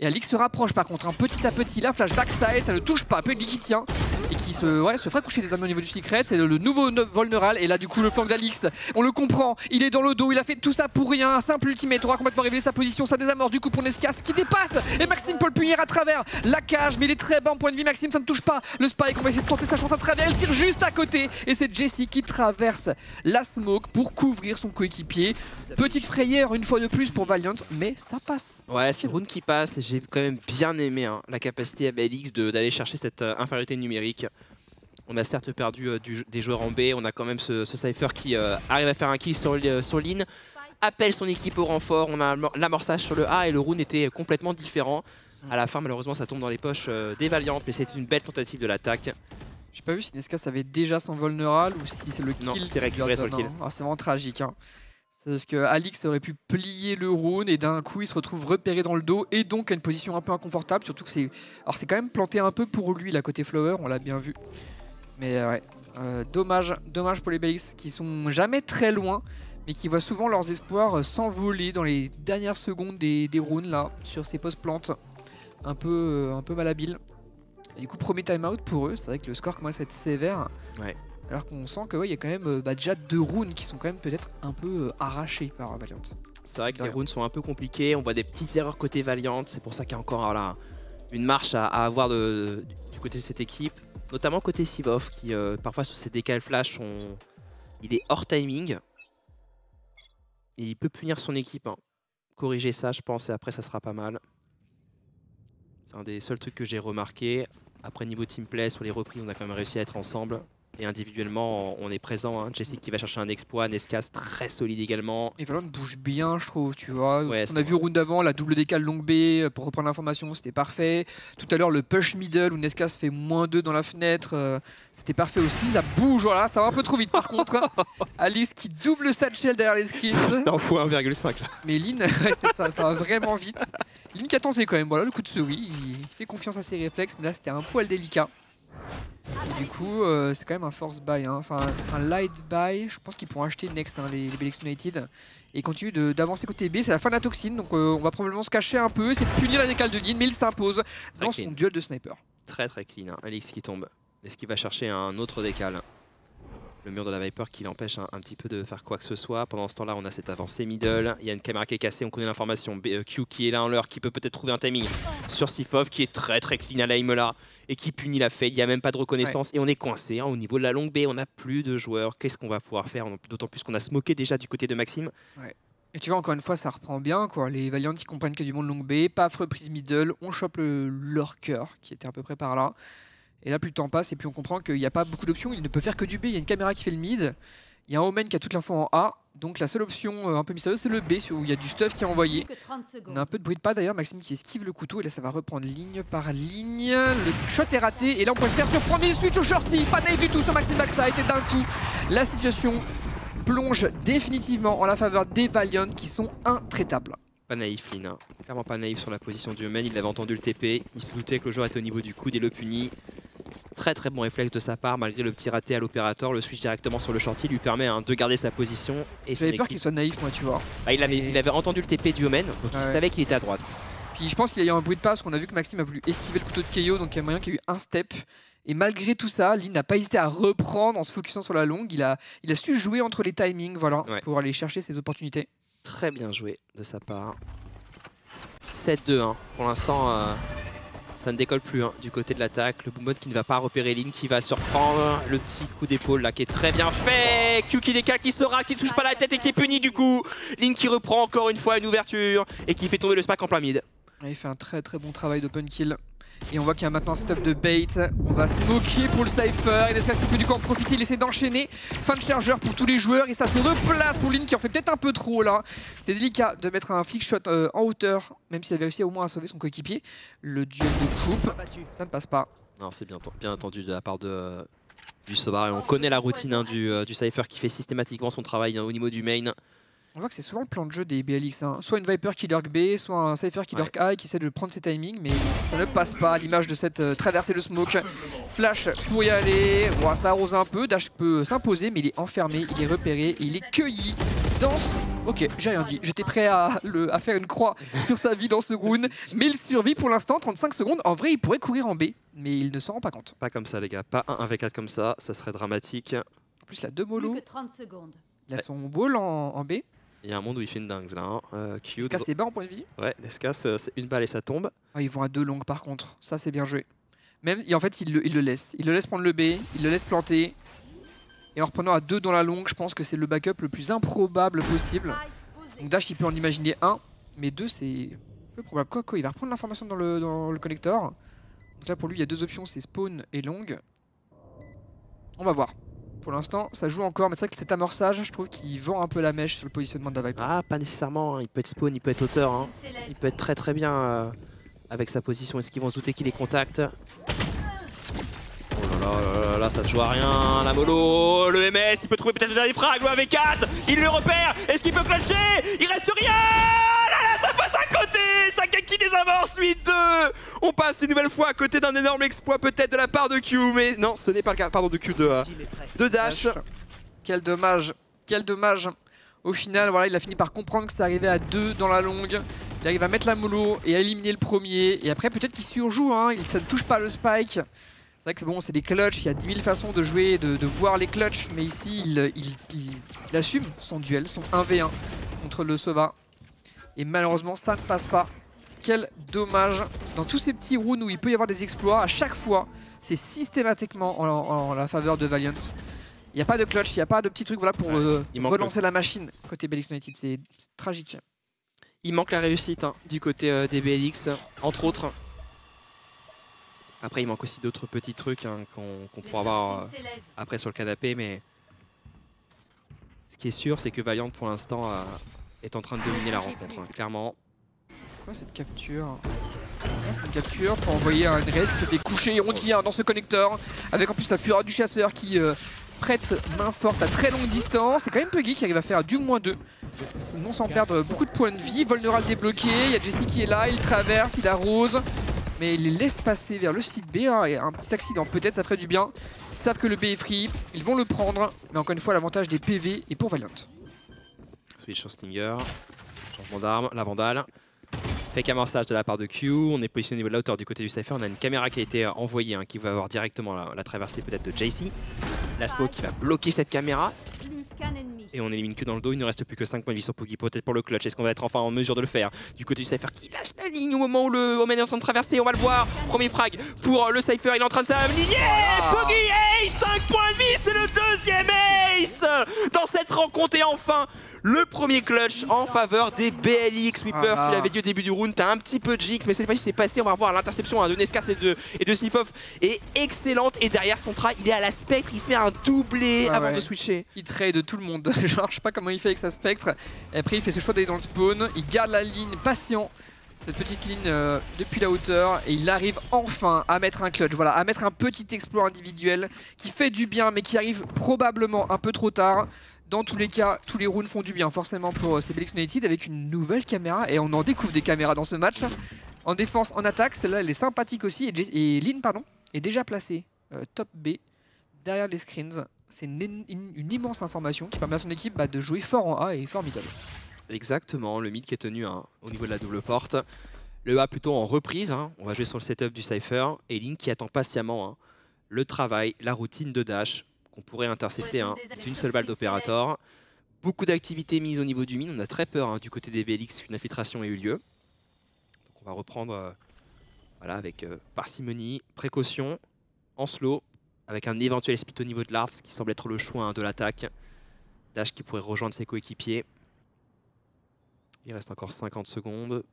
Et Alix se rapproche par contre, petit à petit, la flash backside, ça ne touche pas, Puiggy qui tient et qui se fera coucher les amis au niveau du secret, c'est le nouveau vulnéral et là du coup le flank d'Alix, on le comprend, il est dans le dos, il a fait tout ça pour rien, un simple ultimate, on va complètement révéler sa position, ça désamorce du coup pour Nescaz qui dépasse et Maxime peut le punir à travers la cage mais il est très bas en point de vie Maxime, ça ne touche pas le spike, on va essayer de tenter sa chance à travers, elle tire juste à côté et c'est Jessie qui traverse la smoke pour couvrir son coéquipier, petite frayeur une fois de plus pour Valiant mais ça passe. Ouais c'est le round qui passe et j'ai quand même bien aimé hein, la capacité à BLX d'aller chercher cette infériorité numérique. On a certes perdu des joueurs en B, on a quand même ce Cypher qui arrive à faire un kill sur Lynn, appelle son équipe au renfort, on a l'amorçage sur le A et le round était complètement différent. À la fin malheureusement ça tombe dans les poches des Valiant mais c'était une belle tentative de l'attaque. J'ai pas vu si Nescaz avait déjà son vulnéral ou si c'est le kill. Non, c'est récupéré sur le kill. C'est vraiment tragique. Hein. Parce que Alix aurait pu plier le round et d'un coup il se retrouve repéré dans le dos et donc à une position un peu inconfortable. Surtout que c'est quand même planté un peu pour lui là côté Flower, on l'a bien vu. Mais ouais, dommage pour les BLX qui sont jamais très loin mais qui voient souvent leurs espoirs s'envoler dans les dernières secondes des rounds là sur ces post plantes un peu malhabiles. Et du coup premier time out pour eux, c'est vrai que le score commence à être sévère. Ouais. Alors qu'on sent qu'il y a quand même déjà deux rounds qui sont quand même peut-être un peu arrachés par Valiant. C'est vrai que les rounds sont un peu compliqués, on voit des petites erreurs côté Valiant, c'est pour ça qu'il y a encore voilà, une marche à avoir du côté de cette équipe, notamment côté Sivov qui parfois sur ses décals flash, il est hors timing et il peut punir son équipe. Hein. Corriger ça je pense et après ça sera pas mal. C'est un des seuls trucs que j'ai remarqué. Après niveau teamplay, sur les reprises on a quand même réussi à être ensemble. Et individuellement, on est présent. Hein. Jessie qui va chercher un exploit, Nescaz très solide également. Et Valiant bouge bien, je trouve, tu vois. Ouais, on a vu au round d'avant la double décale longue B pour reprendre l'information, c'était parfait. Tout à l'heure, le push middle où Nescaz fait -2 dans la fenêtre, c'était parfait aussi. Ça bouge, voilà, ça va un peu trop vite par contre. Alix qui double satchel derrière les skills. C'était en fois 1,5 là. Mais Lynn, ça va vraiment vite. Lynn qui attendait quand même, voilà le coup de souris, il fait confiance à ses réflexes, mais là c'était un poil délicat. Et du coup, c'est quand même un force buy, hein. Enfin un light buy, je pense qu'ils pourront acheter next hein, les BLX United. Et continue d'avancer côté B, c'est la fin de la toxine, donc on va probablement se cacher un peu, c'est de punir la décale de Lynn, mais il s'impose dans son duel de sniper. Très très clean, hein. Alix qui tombe, est-ce qu'il va chercher un autre décale? Le mur de la Viper qui l'empêche un petit peu de faire quoi que ce soit. Pendant ce temps-là, on a cette avancée middle. Il y a une caméra qui est cassée, on connaît l'information. Q qui est là en l'heure, qui peut peut-être trouver un timing sur Sifov, qui est très très clean à l'aim là et qui punit la Fade. Il n'y a même pas de reconnaissance et on est coincé. Hein, au niveau de la longue B, on n'a plus de joueurs. Qu'est-ce qu'on va pouvoir faire? D'autant plus qu'on a smoké déjà du côté de Maxime. Ouais. Et tu vois, encore une fois, ça reprend bien, quoi. Les Valiant qui comprennent qu'il y a du monde longue B, paf, reprise middle. On chope leur cœur qui était à peu près par là. Et là, plus le temps passe et plus on comprend qu'il n'y a pas beaucoup d'options. Il ne peut faire que du B. Il y a une caméra qui fait le mid. Il y a un Omen qui a toute l'info en A. Donc la seule option un peu mystérieuse, c'est le B, où il y a du stuff qui est envoyé. On a un peu de bruit de pas d'ailleurs. Maxime qui esquive le couteau. Et là, ça va reprendre ligne par ligne. Le shot est raté. Et là, on peut se faire surprendre. Il switch au shorty. Pas naïf du tout sur Maxime backside. Et d'un coup, la situation plonge définitivement en la faveur des Valiant qui sont intraitables. Pas naïf Lynn, hein. Clairement pas naïf sur la position du Omen. Il avait entendu le TP. Il se doutait que le joueur était au niveau du coude et le punit. Très très bon réflexe de sa part, malgré le petit raté à l'opérateur, le switch directement sur le shorty lui permet hein, de garder sa position. J'avais peur qu'il soit naïf moi tu vois. Bah, il avait entendu le TP du Omen, donc il savait qu'il était à droite. Puis je pense qu'il y a eu un bruit de pas parce qu'on a vu que Maxime a voulu esquiver le couteau de Keio, donc il y a moyen qu'il y ait eu un step. Et malgré tout ça, Lynn n'a pas hésité à reprendre en se focusant sur la longue, il a su jouer entre les timings voilà, pour aller chercher ses opportunités. Très bien joué de sa part. 7-2 hein. Pour l'instant... Ça ne décolle plus hein, du côté de l'attaque. Le boom qui ne va pas repérer Lynn, qui va surprendre le petit coup d'épaule là qui est très bien fait. Q qui décale, qui sera, qui ne touche pas la tête et qui est puni du coup. Lynn qui reprend encore une fois une ouverture et qui fait tomber le SPAC en plein mid. Il fait un très très bon travail d'open kill. Et on voit qu'il y a maintenant un setup de bait, on va smoker pour le Cypher, et Nescaz qui peut du coup en profiter, il essaie d'enchaîner, fin de chargeur pour tous les joueurs, et ça se replace pour Lynn qui en fait peut-être un peu trop là. C'était délicat de mettre un flick shot en hauteur, même s'il avait réussi au moins à sauver son coéquipier. Le duel de coupe, ça ne passe pas. Non, c'est bien entendu de la part du Sova, et on connaît la routine hein, du Cypher qui fait systématiquement son travail hein, au niveau du main. On voit que c'est souvent le plan de jeu des BLX, hein. Soit une Viper qui lurk B, soit un Cypher qui lurk A et qui essaie de prendre ses timings, mais ça ne passe pas à l'image de cette traversée de smoke. Flash pour y aller, bon, ça arrose un peu, Dash peut s'imposer, mais il est enfermé, il est repéré, il est cueilli dans... Ok, j'ai rien dit, j'étais prêt à faire une croix sur sa vie dans ce round, mais il survit pour l'instant, 35 secondes, en vrai il pourrait courir en B, mais il ne s'en rend pas compte. Pas comme ça les gars, pas un 1v4 comme ça serait dramatique. En plus il a deux molos, il a son ball en B. Il y a un monde où il fait une dingue là. Hein. Nescaz c'est bas en point de vie. Ouais, Nescaz c'est une balle et ça tombe. Ah, ils vont à deux longues par contre, ça c'est bien joué. Même, et en fait il le laisse. Il le laisse prendre le B, il le laisse planter. Et en reprenant à deux dans la longue, je pense que c'est le backup le plus improbable possible. Donc Dash il peut en imaginer un, mais deux c'est peu probable. Quoi, il va reprendre l'information dans le connector. Donc là pour lui il y a deux options, c'est spawn et longue. On va voir. Pour l'instant, ça joue encore, mais c'est vrai que cet amorçage, je trouve qu'il vend un peu la mèche sur le positionnement de la Viper. Ah, pas nécessairement, hein. Il peut être spawn, il peut être hauteur, hein. Il peut être très très bien avec sa position. Est-ce qu'ils vont se douter qu'il les contacte? Oh là, ça ne joue à rien, la mollo, le MS, il peut trouver peut-être le dernier frag, le 1v4, il le repère, est-ce qu'il peut clasher? Il reste rien! Là, ça passe à côté! Sakaki désamorce, 8-2! On passe une nouvelle fois à côté d'un énorme exploit peut-être de la part de Q, mais non, ce n'est pas le cas, pardon, de Q, de Dash. Quel dommage, quel dommage. Au final, voilà, il a fini par comprendre que ça arrivait à 2 dans la longue. Il arrive à mettre la mollo et à éliminer le premier, et après peut-être qu'il surjoue, hein, ça ne touche pas le spike. C'est vrai que bon, c'est des clutches, il y a 10 000 façons de jouer, de voir les clutches, mais ici il assume son duel, son 1v1 contre le Sova. Et malheureusement ça ne passe pas. Quel dommage. Dans tous ces petits rounds où il peut y avoir des exploits, à chaque fois, c'est systématiquement en la faveur de Valiant. Il n'y a pas de clutch, il n'y a pas de petit truc voilà, pour relancer la machine côté BLX United, c'est tragique. Il manque la réussite hein, du côté des BLX, entre autres. Après, il manque aussi d'autres petits trucs hein, qu'on pourra voir après sur le canapé, mais ce qui est sûr, c'est que Valiant, pour l'instant, est en train de dominer la rencontre, hein, clairement. Quoi cette capture ? C'est une capture pour envoyer un Dress qui se fait coucher, on vient dans ce connecteur, avec en plus la fureur du chasseur qui prête main forte à très longue distance. C'est quand même Puggy qui arrive à faire du -2, non sans perdre beaucoup de points de vie. Vulnerable débloqué, il y a Jessie qui est là, il traverse, il arrose, mais il les laisse passer vers le site B, hein, et un petit accident peut-être, ça ferait du bien. Ils savent que le B est free, ils vont le prendre, mais encore une fois l'avantage des PV est pour Valiant. Switch sur Stinger, changement d'arme, la vandale. Fake amorçage de la part de Q, on est positionné au niveau de la hauteur du côté du Cypher, on a une caméra qui a été envoyée, hein, qui va avoir directement la traversée peut-être de Jessie. La smoke qui va bloquer cette caméra. Et on élimine Q dans le dos, il ne reste plus que 5 points de vie sur Poggy, peut-être pour le clutch, est-ce qu'on va être enfin en mesure de le faire? Du côté du Cypher qui lâche la ligne au moment où le Omen est en train de traverser, on va le voir. Premier frag pour le Cypher, il est en train de s'amener. Yeah, Poggy ace, 5 points de vie, c'est le deuxième ace dans cette rencontre et enfin le premier clutch en faveur des BLX. Weeper qui l'avait dit au début du round, t'as un petit peu de jinx, mais cette fois-ci c'est passé, on va revoir l'interception hein, de Nescaz et de Sifov est excellente, et derrière son try, il est à la spectre, il fait un doublé avant de switcher. Il trade tout le monde, genre je sais pas comment il fait avec sa spectre, et après il fait ce choix d'aller dans le spawn, il garde la ligne, patient, cette petite ligne depuis la hauteur, et il arrive enfin à mettre un clutch, voilà, à mettre un petit exploit individuel qui fait du bien, mais qui arrive probablement un peu trop tard. Dans tous les cas, tous les rounds font du bien forcément pour ces BLX United avec une nouvelle caméra, et on en découvre des caméras dans ce match. En défense, en attaque, celle-là elle est sympathique aussi, et Lynn pardon, est déjà placée top B derrière les screens. C'est une immense information qui permet à son équipe bah, de jouer fort en A et fort middle. Exactement, le mid qui est tenu hein, au niveau de la double porte. Le A plutôt en reprise, hein. On va jouer sur le setup du Cypher, et Lynn qui attend patiemment hein, le travail, la routine de Dash. On pourrait intercepter hein, d'une seule balle d'opérateur. Beaucoup d'activités mises au niveau du mine. On a très peur hein, du côté des BLX, une infiltration a eu lieu. Donc on va reprendre voilà, avec parcimonie, précaution, en slow, avec un éventuel split au niveau de l'art, ce qui semble être le choix hein, de l'attaque. Dash qui pourrait rejoindre ses coéquipiers. Il reste encore 50 secondes.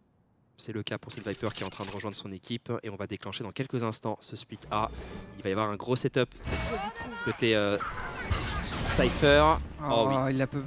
C'est le cas pour cette Viper qui est en train de rejoindre son équipe, et on va déclencher dans quelques instants ce split A. Il va y avoir un gros setup côté Cypher. Oh, oui. Il peut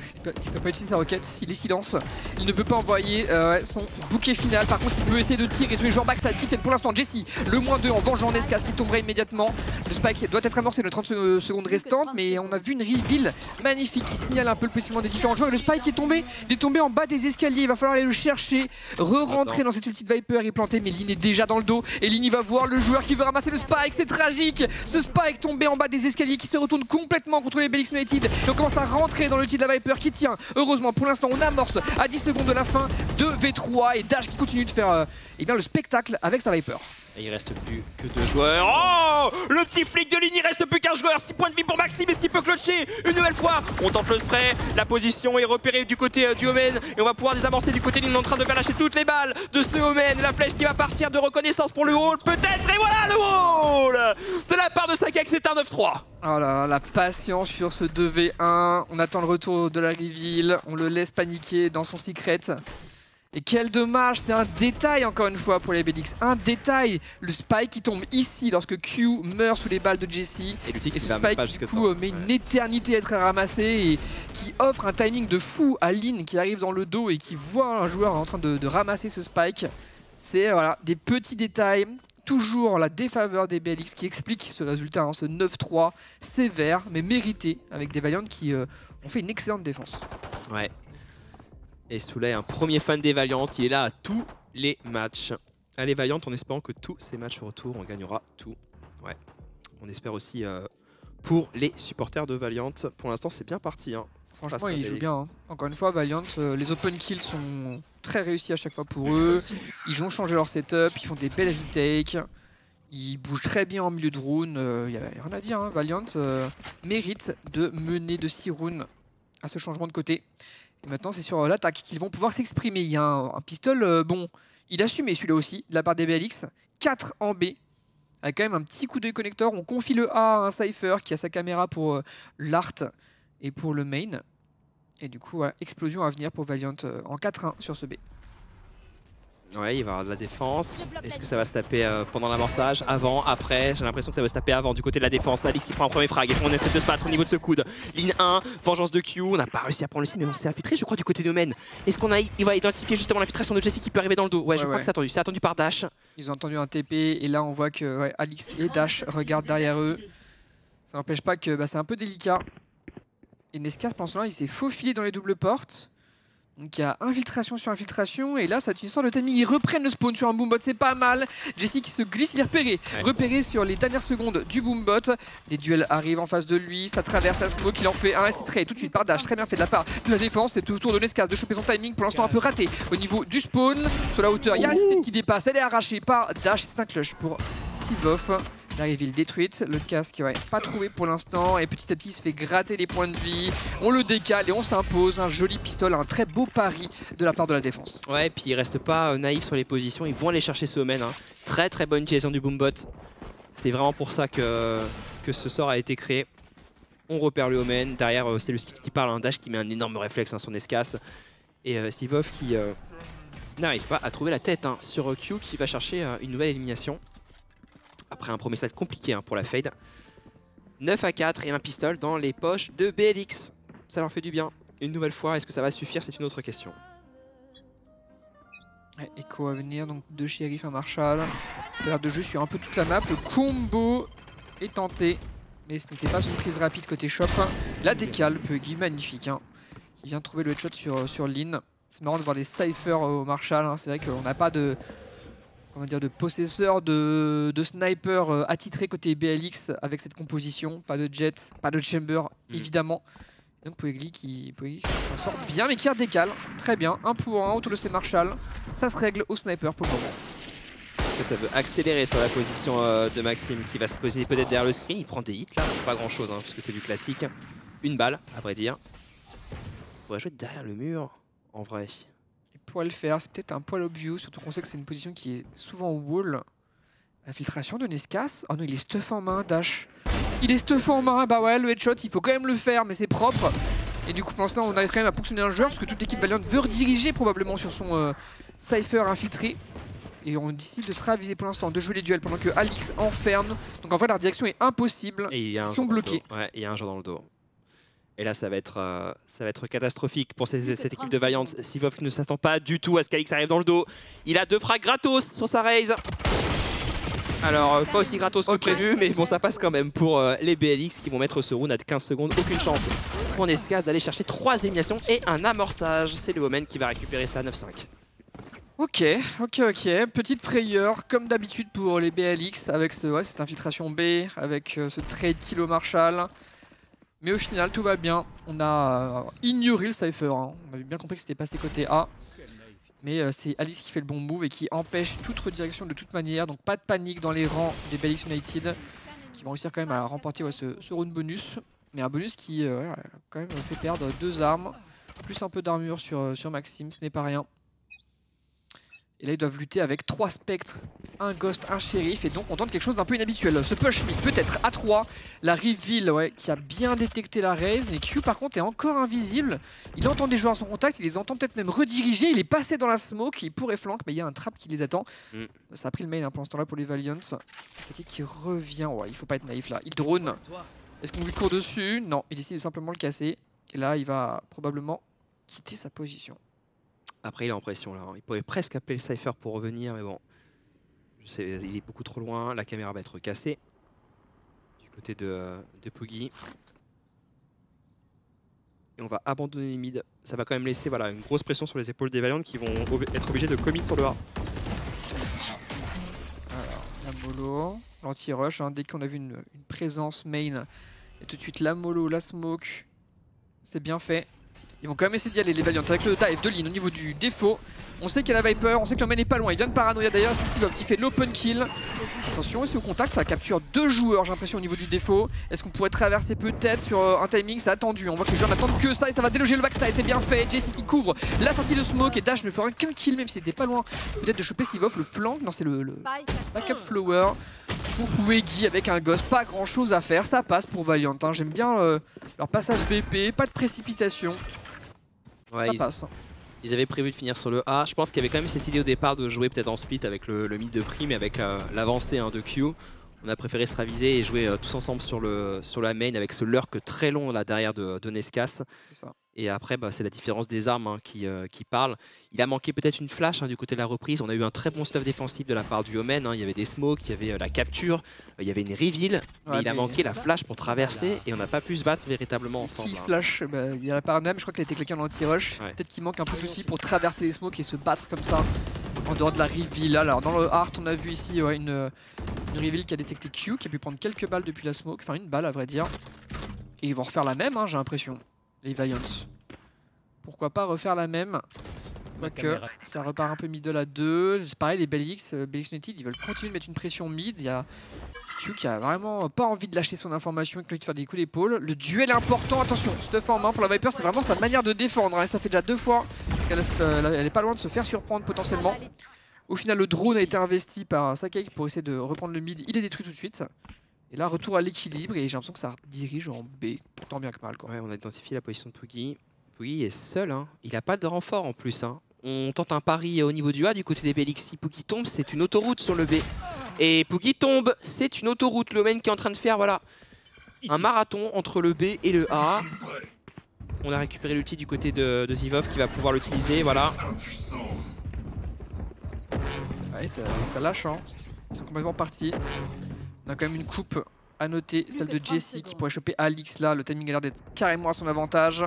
pas utiliser sa roquette, il est silence. Il ne veut pas envoyer son bouquet final. Par contre, il peut essayer de tirer sur les joueurs back side. Pour l'instant, Jessie, le -2 en vengeant Nescaz qui tomberait immédiatement. Le spike doit être amorcé dans les 30 secondes restantes, mais on a vu une reveal magnifique qui signale un peu le positionnement des différents joueurs. Et le spike est tombé en bas des escaliers. Il va falloir aller le chercher, re-rentrer dans cette ulti de Viper et planter. Mais Lynn est déjà dans le dos, et Lynn va voir le joueur qui veut ramasser le spike. C'est tragique. Ce spike tombé en bas des escaliers qui se retourne complètement contre les BLX United. Et on commence à rentrer dans l'ulti de la Viper qui tient. Heureusement, pour l'instant, on amorce à 10 secondes de la fin de V3, et Dash qui continue de faire eh bien, le spectacle avec sa Viper. Et il reste plus que 2 joueurs. Oh, le petit flic de ligne, il reste plus qu'un joueur. 6 points de vie pour Maxime, est-ce qu'il peut clutcher une nouvelle fois? On tente le spray, la position est repérée du côté du Omen, et on va pouvoir désamorcer du côté de Lynn en train de faire lâcher toutes les balles de ce Omen. La flèche qui va partir de reconnaissance pour le haul, peut-être, et voilà le haul de la part de Sakaki, c'est un 9-3. Oh là, la patience sur ce 2v1, on attend le retour de la reveal, on le laisse paniquer dans son secret. Et quel dommage, c'est un détail encore une fois pour les BLX, un détail. Le spike qui tombe ici lorsque Q meurt sous les balles de Jessie. Et le spike qui du coup met une éternité à être ramassé, et qui offre un timing de fou à Lynn qui arrive dans le dos et qui voit un joueur en train de ramasser ce spike. C'est voilà, des petits détails, toujours la défaveur des BLX qui explique ce résultat, hein, ce 9-3 sévère mais mérité avec des Valiant qui ont fait une excellente défense. Ouais. Et Souley, un premier fan des Valiant, il est là à tous les matchs. Allez Valiant, en espérant que tous ces matchs retour, on gagnera tout. Ouais, on espère aussi pour les supporters de Valiant. Pour l'instant, c'est bien parti. Hein. Franchement, ils jouent bien. Hein. Encore une fois, Valiant, les open kills sont très réussis à chaque fois pour eux. Ils ont changé leur setup, ils font des belles retakes. Ils bougent très bien en milieu de round. Y a rien à dire, hein. Valiant mérite de mener de 6 rounds à ce changement de côté. Et maintenant, c'est sur l'attaque qu'ils vont pouvoir s'exprimer. Il y a un pistol, bon, il assumé celui-là aussi, de la part des BLX. 4 en B, avec quand même un petit coup d'œil connecteur. On confie le A à un Cypher qui a sa caméra pour l'art et pour le main. Et du coup, voilà, explosion à venir pour Valiant en 4-1 sur ce B. Ouais, il va y avoir de la défense. Est-ce que ça va se taper pendant l'amorçage? Avant? Après? J'ai l'impression que ça va se taper avant du côté de la défense. Alix qui prend un premier frag et on essaie de se battre au niveau de ce coude. Ligne 1, vengeance de Q. On n'a pas réussi à prendre le site mais on s'est infiltré, je crois, du côté d'Omen. Est-ce qu'on a... Il va identifier justement l'infiltration de Jessie qui peut arriver dans le dos. Ouais, je crois que c'est attendu. C'est attendu par Dash. Ils ont attendu un TP et là on voit que Alix et Dash regardent derrière eux. Ça n'empêche pas que c'est un peu délicat. Et Nescaz, pendant ce temps-là, il s'est faufilé dans les doubles portes. Donc il y a infiltration sur infiltration, et là ça tue une histoire de timing, ils reprennent le spawn sur un boombot, c'est pas mal. Jessie qui se glisse, il est repéré, repéré sur les dernières secondes du boombot. Des duels arrivent en face de lui, ça traverse, ça smoke, il en fait un, et c'est très tout de suite par Dash, très bien fait de la part de la défense. C'est au tour de Nescaz de choper son timing, pour l'instant un peu raté au niveau du spawn. Sur la hauteur, il y a une tête qui dépasse, elle est arrachée par Dash, c'est un clutch pour Sifov. La reveal détruite, le casque pas trouvé pour l'instant et petit à petit il se fait gratter les points de vie, on le décale et on s'impose, un joli pistol, un très beau pari de la part de la défense. Ouais, et puis ils restent pas naïfs sur les positions, ils vont aller chercher ce Omen, hein. Très très bonne utilisation du boombot, c'est vraiment pour ça que ce sort a été créé. On repère le Omen, derrière c'est le skill qui parle, un Dash qui met un énorme réflexe, hein, son escasse, et Sivov qui n'arrive pas à trouver la tête, hein, sur Q qui va chercher une nouvelle élimination. Après un premier set compliqué, hein, pour la Fade. 9-4 et un pistol dans les poches de BLX. Ça leur fait du bien. Une nouvelle fois, est-ce que ça va suffire? C'est une autre question. Ouais, écho à venir, donc deux shérifs, un marshal. L'air de jeu sur un peu toute la map. Le combo est tenté, mais ce n'était pas une prise rapide côté shop. La décale, Poggy, magnifique, hein, qui vient trouver le headshot sur Lynn. C'est marrant de voir des Cypher au marshal, hein. C'est vrai qu'on n'a pas de... On va dire de possesseur, de sniper attitré côté BLX avec cette composition. Pas de jet, pas de chamber, évidemment. Donc Puiggy qui s'en sort bien, mais qui redécale. Très bien, 1 pour 1 autour de ses marshals. Ça se règle au sniper pour le moment. Est-ce que ça veut accélérer sur la position de Maxime qui va se positionner peut-être derrière le screen? Il prend des hits là, pas grand chose, hein, puisque c'est du classique. Une balle, à vrai dire. Il faudrait jouer derrière le mur, en vrai. Pour le faire, c'est peut-être un poil obvious, surtout qu'on sait que c'est une position qui est souvent wall. Infiltration de Nescaz. Oh non, il est stuff en main, Dash. Il est stuff en main, bah ouais, le headshot, il faut quand même le faire, mais c'est propre. Et du coup, pour l'instant, on arrive quand même à ponctionner un joueur, parce que toute l'équipe Valiant veut rediriger probablement sur son Cypher infiltré. Et on décide de se raviser pour l'instant, de jouer les duels pendant que Alix enferme. Donc en vrai, la direction est impossible. Et ils sont bloqués. Ouais, il y a un joueur dans le dos. Et là, ça va être catastrophique pour cette équipe de Valiant. Sivov ne s'attend pas du tout à ce qu'Alix arrive dans le dos. Il a 2 frags gratos sur sa raise. Alors, pas aussi gratos que prévu, mais bon, ça passe quand même pour les BLX qui vont mettre ce round à 15 secondes. Aucune chance pour Nescaz d'aller chercher 3 éliminations et un amorçage. C'est le Omen qui va récupérer ça à 9-5. Ok. Petite frayeur, comme d'habitude pour les BLX, avec cette infiltration B, avec ce trade kilo Marshall. Mais au final, tout va bien. On a ignoré le Cypher, hein. On avait bien compris que c'était passé côté A. Mais c'est Alix qui fait le bon move et qui empêche toute redirection de toute manière. Donc pas de panique dans les rangs des Benelux United, qui vont réussir quand même à remporter ce round bonus. Mais un bonus qui quand même fait perdre 2 armes, plus un peu d'armure sur Maxime, ce n'est pas rien. Et là ils doivent lutter avec 3 spectres, un ghost, un shérif, et donc on tente quelque chose d'un peu inhabituel. Ce push mid peut-être à 3, la reveal qui a bien détecté la raise, mais Q par contre est encore invisible. Il entend des joueurs à son contact, il les entend peut-être même rediriger, il est passé dans la smoke, il pourrait flank, mais il y a un trap qui les attend. Ça a pris le main, hein, pour l'instant là pour les Valiants. C'est qui revient, il faut pas être naïf là, il drone. Est-ce qu'on lui court dessus? Non, il décide de simplement le casser, et là il va probablement quitter sa position. Après, il est en pression là, hein. Il pourrait presque appeler le Cypher pour revenir, mais bon, je sais, il est beaucoup trop loin. La caméra va être cassée du côté de Poggy. Et on va abandonner les mid. Ça va quand même laisser une grosse pression sur les épaules des Valiants qui vont être obligés de commit sur le A. Alors, la mollo, l'anti-rush, hein. Dès qu'on a vu une présence main, et tout de suite la mollo, la smoke, c'est bien fait. Ils vont quand même essayer d'y aller les Valiants avec le dive de Lynn au niveau du défaut. On sait qu'il y a la Viper, on sait que l'Omen est pas loin, il vient de paranoïa d'ailleurs, c'est Sivov qui fait l'open kill. Attention, c'est au contact, ça capture 2 joueurs j'ai l'impression au niveau du défaut. Est-ce qu'on pourrait traverser peut-être sur un timing? C'est attendu, on voit que les joueurs n'attendent que ça et ça va déloger le backside, c'est bien fait. Jessie qui couvre la sortie de smoke et Dash ne fera qu'un kill même s'il était pas loin peut-être de choper Sivov, le flank, non c'est le backup flower. Pour Puiggy avec un gosse, pas grand chose à faire, ça passe pour Valiant, hein. J'aime bien leur passage BP, pas de précipitation. Ouais, ça passe. Ils avaient prévu de finir sur le A. Je pense qu'il y avait quand même cette idée au départ de jouer peut-être en split avec le mid de prime, mais avec l'avancée de Q. On a préféré se raviser et jouer tous ensemble sur la main avec ce lurk très long là derrière de Nescaz. Et après, bah, c'est la différence des armes hein, qui parle. Il a manqué peut-être une flash hein, du côté de la reprise. On a eu un très bon stuff défensif de la part du Omen. Hein. Il y avait des smokes, il y avait la capture, il y avait une reveal. Ouais, mais il a manqué la flash pour traverser et on n'a pas pu se battre véritablement ensemble. Qui hein. Flash bah, il y a la part même, je crois qu'il a été claqué en anti-rush. Ouais. Peut-être qu'il manque un peu aussi pour traverser les smokes et se battre comme ça. En dehors de la reveal, alors dans le Heart on a vu ici ouais, une reveal qui a détecté Q, qui a pu prendre quelques balles depuis la smoke, enfin une balle à vrai dire. Et ils vont refaire la même hein, j'ai l'impression, les Valiant. Pourquoi pas refaire la même, quoique ça repart un peu middle à 2, c'est pareil les BLX United, ils veulent continuer de mettre une pression mid, il y a Q qui a vraiment pas envie de lâcher son information et que lui de faire des coups d'épaule. Le duel est important, attention, stuff en main pour la Viper, c'est vraiment sa manière de défendre, hein. Ça fait déjà deux fois. Elle est pas loin de se faire surprendre potentiellement. Au final, le drone a été investi par Sakaki pour essayer de reprendre le mid. Il est détruit tout de suite. Et là, retour à l'équilibre. Et j'ai l'impression que ça dirige en B. Tant bien que mal. Quoi. Ouais, on a identifié la position de Puiggy. Puiggy est seul. Hein. Il n'a pas de renfort en plus. Hein. On tente un pari au niveau du A du côté des BLX. Si Puiggy tombe, c'est une autoroute sur le B. Et Puiggy tombe, c'est une autoroute. L'Omen qui est en train de faire voilà, un marathon entre le B et le A. On a récupéré l'outil du côté de Sifov qui va pouvoir l'utiliser, voilà. Ouais, ça lâche, hein. Ils sont complètement partis. On a quand même une coupe à noter, celle de Jessie qui pourrait choper Alix là. Le timing a l'air d'être carrément à son avantage.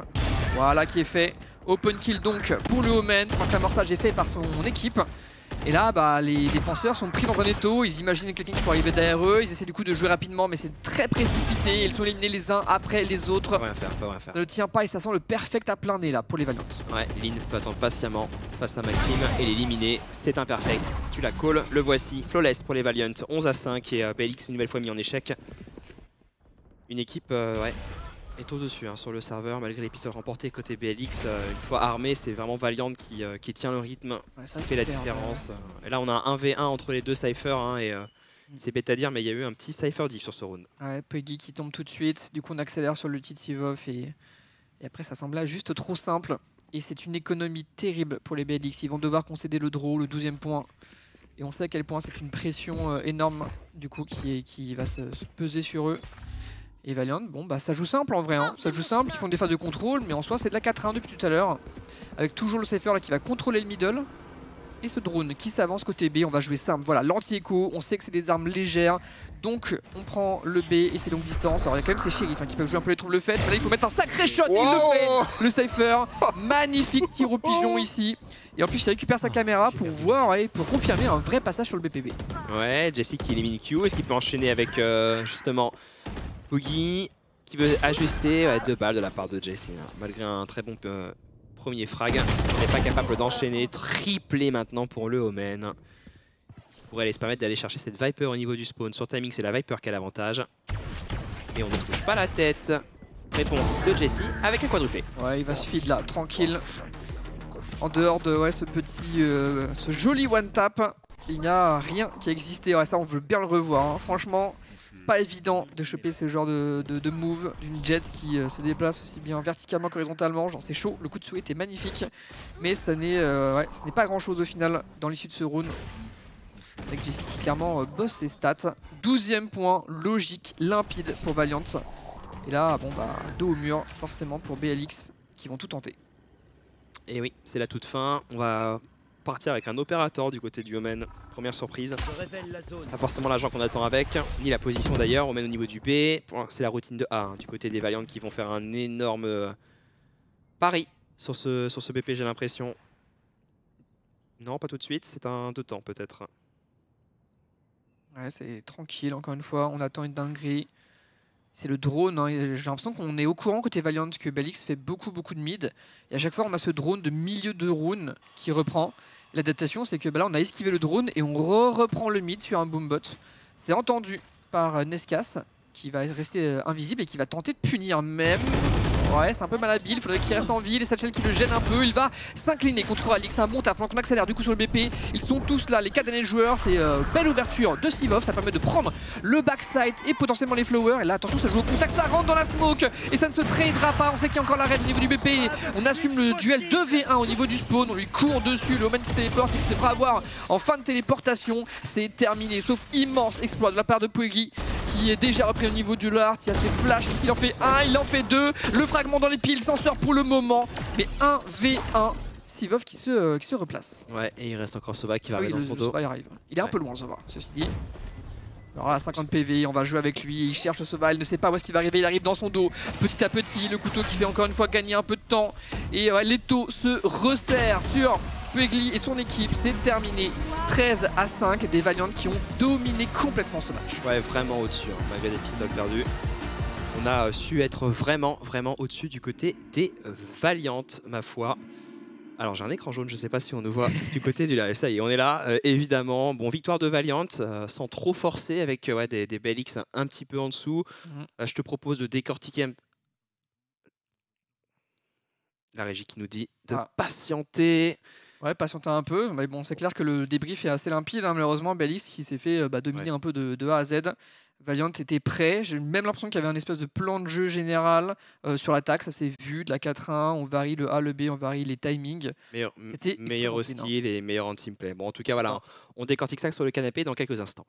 Voilà qui est fait. Open kill donc pour le Omen. Enfin, l'amorçage est fait par son équipe. Et là, bah, les défenseurs sont pris dans un étau. Ils imaginent quelqu'un qui peut arriver derrière eux. Ils essaient du coup de jouer rapidement, mais c'est très précipité. Ils sont éliminés les uns après les autres. Pas rien faire, pas rien faire. Ça ne tient pas et ça sent le perfect à plein nez là pour les Valiant. Ouais, Lynn peut attendre patiemment face à Maxime et l'éliminer. C'est un perfect. Tu la calls, le voici. Flawless pour les Valiant. 11 à 5 et BLX une nouvelle fois mis en échec. Une équipe, ouais. Est au-dessus hein, sur le serveur, malgré les pistoles remportées côté BLX, une fois armé, c'est vraiment Valiant qui tient le rythme, ouais, qui fait la différence. Ouais. Et là, on a un 1v1 entre les deux Cypher, hein, et c'est bête à dire, mais il y a eu un petit Cypher diff sur ce round. Ouais, Poggy qui tombe tout de suite, du coup on accélère sur l'outil de Sivov, et après ça semblait juste trop simple. Et c'est une économie terrible pour les BLX, ils vont devoir concéder le draw, le 12e point. Et on sait à quel point c'est une pression énorme, du coup, qui va se peser sur eux. Et Valiant, bon bah ça joue simple en vrai, hein. Ça joue simple, ils font des phases de contrôle, mais en soi c'est de la 4-1 depuis tout à l'heure. Avec toujours le Cypher là qui va contrôler le middle. Et ce drone qui s'avance côté B, on va jouer simple, voilà, l'anti-écho, on sait que c'est des armes légères, donc on prend le B et ses longues distances. Alors il y a quand même ces shérifs hein, qui peuvent jouer un peu les troubles faits, là il faut mettre un sacré shot, wow. Il le fait, le Cypher, magnifique tir au pigeon ici. Et en plus il récupère sa caméra pour voir et pour confirmer un vrai passage sur le BPB. Ouais, Jessie qui élimine Q, est-ce qu'il peut enchaîner avec justement... Puiggy qui veut ajuster, ouais, deux balles de la part de Jessie. Hein. Malgré un très bon premier frag, on n'est pas capable d'enchaîner. Triplé maintenant pour le Omen. Il pourrait aller se permettre d'aller chercher cette Viper au niveau du spawn. Sur timing, c'est la Viper qui a l'avantage. Et on ne trouve pas la tête. Réponse de Jessie avec un quadruplé. Ouais, il va se feed là, tranquille. En dehors de ouais, ce joli one tap, il n'y a rien qui a existé. Ouais, ça, on veut bien le revoir, hein. Franchement. C'est pas évident de choper ce genre de move d'une jet qui se déplace aussi bien verticalement qu'horizontalement, genre c'est chaud, le coup de souhait était magnifique, mais ça n'est ouais, ce n'est pas grand chose au final dans l'issue de ce round. Avec Jessie qui clairement bosse les stats. 12e point, logique, limpide pour Valiant. Et là bon bah dos au mur forcément pour BLX qui vont tout tenter. Et oui, c'est la toute fin, on va partir avec un opérateur du côté du Omen, première surprise. Pas forcément l'agent qu'on attend avec, ni la position d'ailleurs, Omen au niveau du B. C'est la routine de A hein, du côté des Valiant qui vont faire un énorme pari sur ce BP, j'ai l'impression. Non, pas tout de suite, c'est un deux temps peut-être. Ouais, c'est tranquille encore une fois, on attend une dinguerie. C'est le drone, hein. J'ai l'impression qu'on est au courant côté Valiant que BLX fait beaucoup de mid. Et à chaque fois on a ce drone de milieu de round qui reprend. L'adaptation c'est que bah là on a esquivé le drone et on reprend le mid sur un boombot. C'est entendu par Nescaz qui va rester invisible et qui va tenter de punir même. Ouais, c'est un peu malhabile, faudrait qu'il reste en vie, les satchels qui le gênent un peu, il va s'incliner contre Alix, ça monte à plan qu'on accélère du coup sur le BP, ils sont tous là, les 4 derniers joueurs, c'est belle ouverture de Sifov, ça permet de prendre le backside et potentiellement les flowers, et là attention ça joue au contact, ça rentre dans la smoke, et ça ne se tradera pas, on sait qu'il y a encore la raid au niveau du BP, on assume le duel 2v1 au niveau du spawn, on lui court dessus, le Omen se téléporte, il se fera avoir en fin de téléportation, c'est terminé, sauf immense exploit de la part de Puiggy, qui est déjà repris au niveau du Lart, il y a ses flashs, il en fait un, il en fait deux, le fragment dans les piles s'en sort pour le moment, mais 1v1, Sivov qui se replace. Ouais, et il reste encore Sova qui va arriver dans son dos. Sova, il arrive. Il est un peu loin Sova, ceci dit. Alors là, 50 PV, on va jouer avec lui, il cherche Sova, il ne sait pas où est-ce qu'il va arriver, il arrive dans son dos, petit à petit, le couteau qui fait encore une fois gagner un peu de temps, et l'étau se resserre sur Puiggy et son équipe, c'est terminé. 13-5, des Valiant qui ont dominé complètement ce match. Ouais, vraiment au-dessus, hein, malgré des pistoles perdues. On a su être vraiment au-dessus du côté des Valiant, ma foi. Alors j'ai un écran jaune, je sais pas si on nous voit du côté du là. Ça y est, on est là, évidemment. Bon, victoire de Valiant, sans trop forcer, avec ouais, des BLX un petit peu en dessous. Je te propose de décortiquer la régie qui nous dit de patienter. Ouais, patienter un peu, mais bon, c'est clair que le débrief est assez limpide, hein, malheureusement. BLX qui s'est fait dominer un peu de A à Z. Valiant était prêt, j'ai même l'impression qu'il y avait un espèce de plan de jeu général sur l'attaque, ça s'est vu, de la 4-1, on varie le A, le B, on varie les timings. Meilleur skill et meilleur en teamplay. Bon, en tout cas, voilà, on décortique ça sur le canapé dans quelques instants.